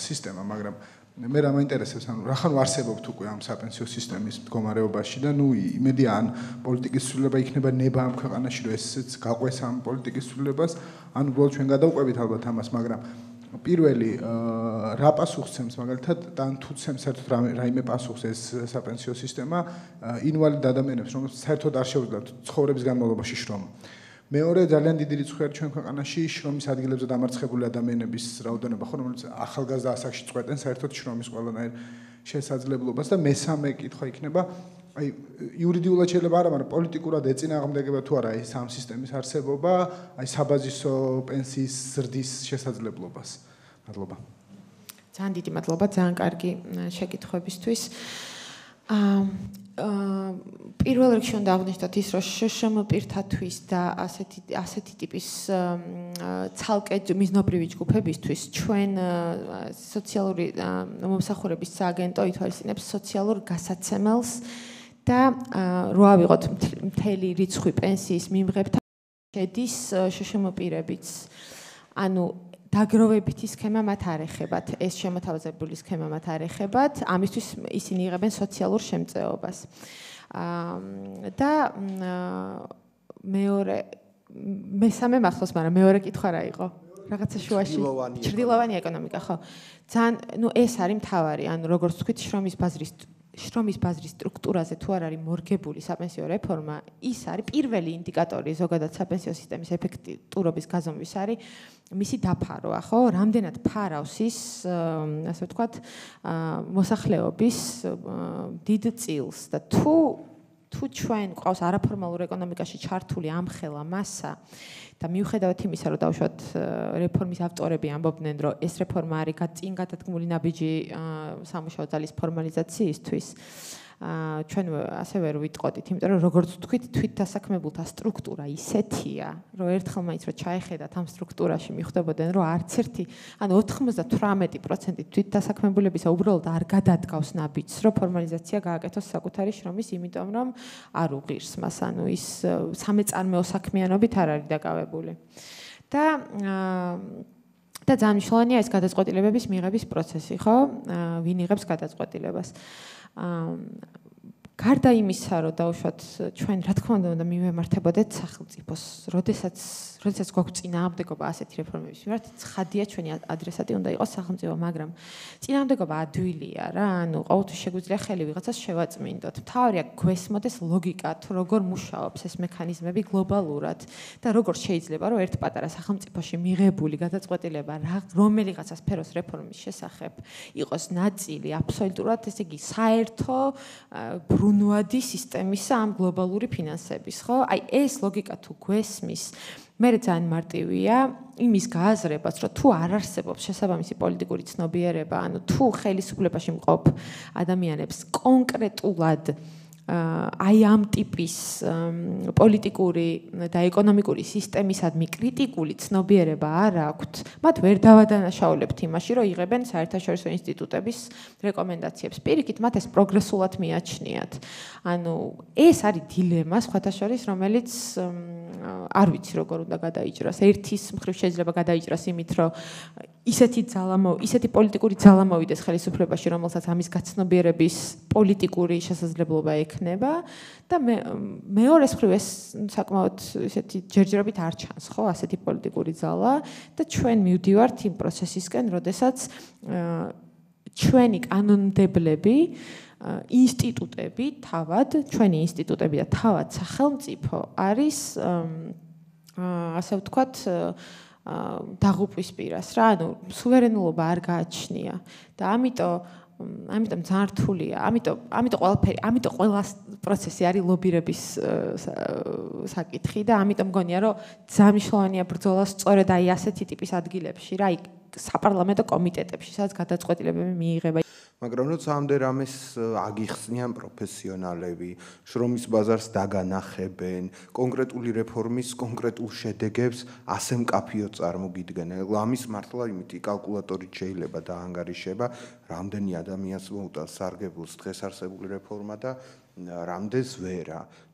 სისტემა მაგრამ მე რა მაინტერესებს ანუ რახან ვარსებობთ უკვე ამ საპენსიო სისტემის მდგომარეობაში და ნუ იმედი ან პოლიტიკის ცვლილება იქნება ნება ამ ქვეყანაში რომ ესეც გაყვეს ამ პოლიტიკის ცვლილებას ან უბრალოდ ჩვენ გადავყვებით ალბათ ამას მაგრამ პირველი რა პასუხს ცემს მაგალითად თან თუ ცემს საერთოდ რაიმე პასუხს ეს საპენსიო სისტემა ინვალიდ ადამიანებს რომელსაც საერთოდ არ შეუძლიათ ცხოვრების განმავლობაში შრომა მეორე ძალიან დიდი რიცხვი არის ჩვენ ქვეყანაში შრომის ადგილებზე დამარცხებული ადამიანების რაოდენობა, ხო, რომელიც ახალგაზრდა ასაკში წყვეტენ საერთოდ შრომის ყველანაირ შესაძლებლობას და მესამე კითხვა იქნება, აი, იურიდიულად შეიძლება არა, მაგრამ პოლიტიკურად ეწინააღმდეგება თუ არა ეს ამ სისტემის არსებობა, აი, საბაზისო პენსიის ზრდის შესაძლებლობას. მადლობა. ძალიან დიდი მადლობა, ძალიან კარგი შეკითხვებისთვის. აა პირველ რიგში უნდა აღნიშნოთ ის, რომ შშმ პირთათვის და ასეთი ასეთი ტიპის ცალკე მიზნობრივი ჯგუფებისთვის ჩვენ სოციალური მომსახურების სააგენტო ითვალისწინებს სოციალურ გასაცემელს და რო ავიღოთ მთელი რიცხვი პენსიის მიმღებთან შედის შშმ პირებიც. ანუ დაგროვებითი სქემა მათ არ ეხებათ, ეს შემოთავაზებული სქემა მათ არ ეხებათ, ამისთვის ისინი იღებენ სოციალურ შემწეობას. და მეორე მესამე მახსოვს, მაგრამ მეორე კითხვა რა იყო? Რაღაცა შუაში ჭრილოვანი ეკონომიკა, ხო. ძალიან, ну ეს არის მთავარი, ანუ როგორც თქვით, შრომის ბაზრის შრომის ბაზრის სტრუქტურაზე თუ არ არის მორგებული საპენსიო რეფორმა, ის არის პირველი ინდიკატორი ზოგადად საპენსიო სისტემის ეფექტურობის გაზომვის არის მისი დაფარვა, ხო? Რამდენად ფარავს ის, ასე ვთქვათ, მოსახლეობის დიდ წილს და თუ თუ ჩვენ ყავს არაფორმალურ ეკონომიკაში ჩართული ამხელა massa და მიუხედავად იმისა, რომ დავუშვათ რეფორმის ავტორები ამბობდნენ, რომ ეს რეფორმა არის წინ გადადგმული ნაბიჯი სამუშაო ძალის ფორმალიზაციისთვის, ჩვენ ასე ვერ ვიტყოდით, იმიტომ რომ როგორც თქვით, თვითდასაქმებულთა სტრუქტურა ისეთია, რომ ერთხელ მაინც რომ ჩაეხედათ ამ სტრუქტურაში მიხვდებოდნენ, რომ არც ერთი, ანუ ოთხმოცდათვრამეტი პროცენტი თვითდასაქმებულებისა უბრალოდ არ გადადგავს ნაბიჯს, რომ ფორმალიზაცია გააკეთოს საკუთარი შრომის, იმიტომ რომ არ უღირს მას, ანუ ის სამეწარმეო საქმიანობით არ არის დაკავებული. და და ძალიან მნიშვნელოვანია ეს გადაწყვეტილებების მიღების პროცესი, ხო? ვინ იღებს გადაწყვეტილებას? გარდა იმისა, რომ დაუშვათ ჩვენ რა თქმა უნდა მივემართებოდეთ სახელმწიფოს, როდესაც როდესაც გვაქვს წინააღმდეგობა ასეთი რეფორმების მიმართ, ცხადია ჩვენი ადრესატი უნდა იყოს სახელმწიფო, მაგრამ წინააღმდეგობა ადვილია რა, ანუ ყოველთვის შეგვიძლია ხელი ვიღაცას შევაწმინდოთ. მთავარია გვესმოდეს ლოგიკა, თუ როგორ მუშაობს ეს მექანიზმები გლობალურად და როგორ შეიძლება რომ ერთ პატარა სახელმწიფოში მიღებული გადაწყვეტილება რომელიღაცა სფეროს რეფორმის შესახებ იყოს ნაწილი აბსოლუტურად, ესე იგი საერთო რუნვადი სისტემისა ამ გლობალური ფინანსების, ხო? Აი ეს ლოგიკა თუ გვესმის, მე ძალიან მარტივია იმის გააზრებაც, რომ თუ არ არსებობს შესაბამისი პოლიტიკური ცნობიერება, ანუ თუ ხელისუფლებაში მყოფ ადამიანებს კონკრეტულად აი ამ ტიპის პოლიტიკური და ეკონომიკური სისტემისადმი კრიტიკული ცნობიერება არ აქვთ, მათ ვერ დავადანაშაულებთ იმაში, რომ იღებენ საერთაშორისო ინსტიტუტების რეკომენდაციებს. Პირიქით, მათ ეს პროგრესულად მიაჩნიათ. ანუ ეს არის დილემა, სხვათა შორის, რომელიც არ ვიცი როგორ უნდა გადაიჭრას. ერთის მხრივ შეიძლება გადაიჭრას იმით, რომ ისეთი ძალამო, ისეთი პოლიტიკური ძალა მოვიდეს ხელისუფლებაში, რომელსაც ამის გაცნობიერების პოლიტიკური შესაძლებლობა ექნება და მეორე მხრივ ეს საკმაოდ ისეთი ჯერჯერობით არ ჩანს, ხო, ასეთი პოლიტიკური ძალა და ჩვენ მივდივართ იმ პროცესისკენ, როდესაც ჩვენი კანონმდებლები ინსტიტუტები თავად, ჩვენი ინსტიტუტები და თავად სახელმწიფო არის ასე ვთქვათ დაღუპვის პირას რა, ანუ სუვერენულობა არ გააჩნია და ამიტომ ამიტომ ძალიან რთულია, ამიტომ ამიტომ ყველაფერი, ამიტომ ყველა პროცესი არის ლობირების საკითხი და ამიტომ მგონია რომ ძალიან მნიშვნელოვანია ბრძოლა სწორედ აი ასეთი ტიპის ადგილებში რა, საპარლამენტო კომიტეტებში, სადაც გადაწყვეტილებები მიიღება. Მაგრამ ნოცამდე რამეს აგიხსნიან პროფესიონალები, შრომის ბაზარს დაგანახებენ, კონკრეტული რეფორმის კონკრეტულ შედეგებს ასე მკაფიო წარმოგიდგენენ. ამის მართლა იმითი კალკულატორით შეიძლება დაანგარიშება, რამდენი ადამიანს მოუტანს სარგებულს დღეს არსებული რეფორმა და რამდენს ვერა.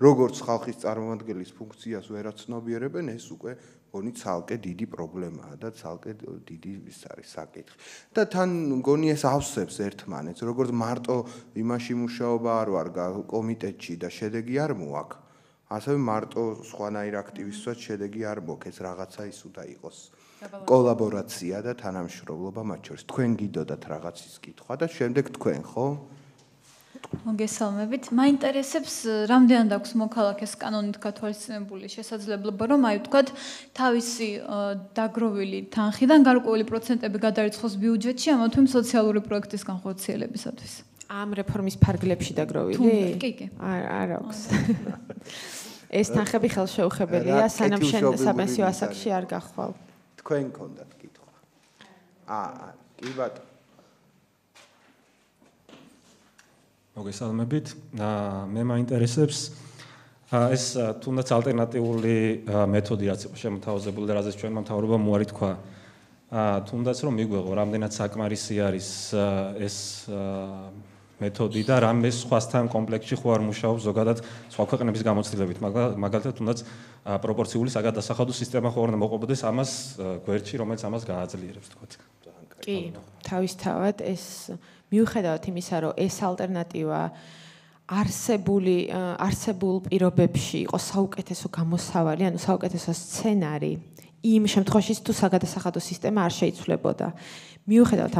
როგორც ხალხის წარმომადგენლის ფუნქციას ვერაცნობიერებენ, ეს უკვე გონი ცალკე დიდი პრობლემაა და ცალკე დიდი ის არის საკითხი. და თან გონი ეს ავსებს ერთმანეთს, როგორც მარტო იმაში მუშაობა არ ვარ კომიტეტში და შედეგი არ მოაქვს, ასევე მარტო სხვანაირ აქტივისტსაც შედეგი არ მოაქვს, ეს რაღაცა ის უნდა იყოს. კოლაბორაცია და თანამშრომლობა მათ შორის. თქვენ გიდოდათ რაღაცის კითხვა და შემდეგ თქვენ, ხო? მოგესალმებით. მაინტერესებს რამდენად აქვს მოქალაქეს კანონით გათვალისწინებული შესაძლებლობა, რომ აი ვთქვათ, თავისი დაგროვილი თანხიდან გარკვეული პროცენტები გადაირიცხოს ბიუჯეტში, ამა თუ იმ სოციალური პროექტის განხორციელებისათვის. ამ რეფორმის ფარგლებში დაგროვილი? კი, კი. არ აქვს. ეს თანხები ხელშეუხებელია, სანამ შენ საპენსიო ასაკში არ გახვალ. თქვენ გქონდათ კითხვა. აა, კი ბატონო. მოგესალმებით. მე მაინტერესებს ეს თუნდაც ალტერნატიული მეთოდიაც იყო შემოთავაზებული და რაზეც ჩვენმა მთავრობამ მოარი თქვა. თუნდაც რომ მიგვეღო რამდენად საკმარისი არის ეს მეთოდი და რამე სხვასთან კომპლექსში ხო არ მუშაობს ზოგადად სხვა ქვეყნების გამოცდილებით, მაგალითად თუნდაც პროპორციული საგადასახადო სისტემა ხო არ მოყვებოდეს ამას გვერდში, რომელიც ამას გააძლიერებს თქვა. კი, თავისთავად ეს მიუხედავად იმისა, რომ ეს ალტერნატივა არსებული არსებულ პირობებში იყო საუკეთესო გამოსავალი, ანუ საუკეთესო სცენარი იმ შემთხვევაში, თუ საგადასახადო სისტემა არ შეიცვლებოდა. მიუხედავად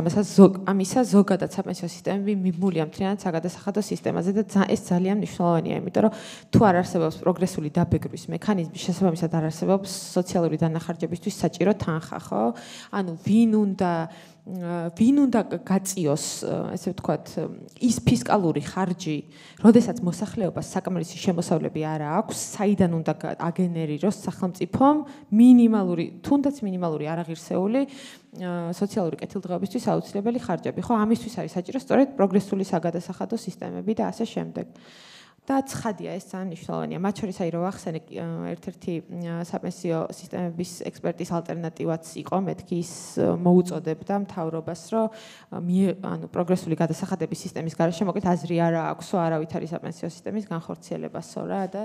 ამისა, ზოგადად საპენსიო სისტემები მიბმულია მთლიანად საგადასახადო სისტემაზე და ეს ძალიან მნიშვნელოვანია, იმიტომ რომ თუ არ არსებობს პროგრესული დაბეგვრის მექანიზმი, შესაბამისად არ არსებობს სოციალური დანახარჯებისთვის საჭირო თანხა, ხო? ანუ ვინ უნდა ვინ უნდა გაწიოს, ესე ვთქვათ, ის ფისკალური ხარჯი, როდესაც მოსახლეობას საკმარისი შემოსავლები არ აქვს, საიდან უნდა აგენერიროს სახელმწიფომ მინიმალური, თუნდაც მინიმალური არაღირსეული სოციალური კეთილდღეობისთვის აუცილებელი ხარჯები, ხო? ამისთვის არის საჭირო სწორედ პროგრესული საგადასახადო სისტემები და ასე შემდეგ. და ცხადია ეს ძალიან მნიშვნელოვანია. Მათ შორის აი რომ ახსენე ერთ-ერთი საპენსიო სისტემების ექსპერტის ალტერნატივაც იყო, მეთქი ის მოუწოდებდა მთავრობას, რომ ანუ პროგრესული გადასახადების სისტემის გარეშე მოკლედ აზრი არ აქვსო არავითარი საპენსიო სისტემის განხორციელებასო რა და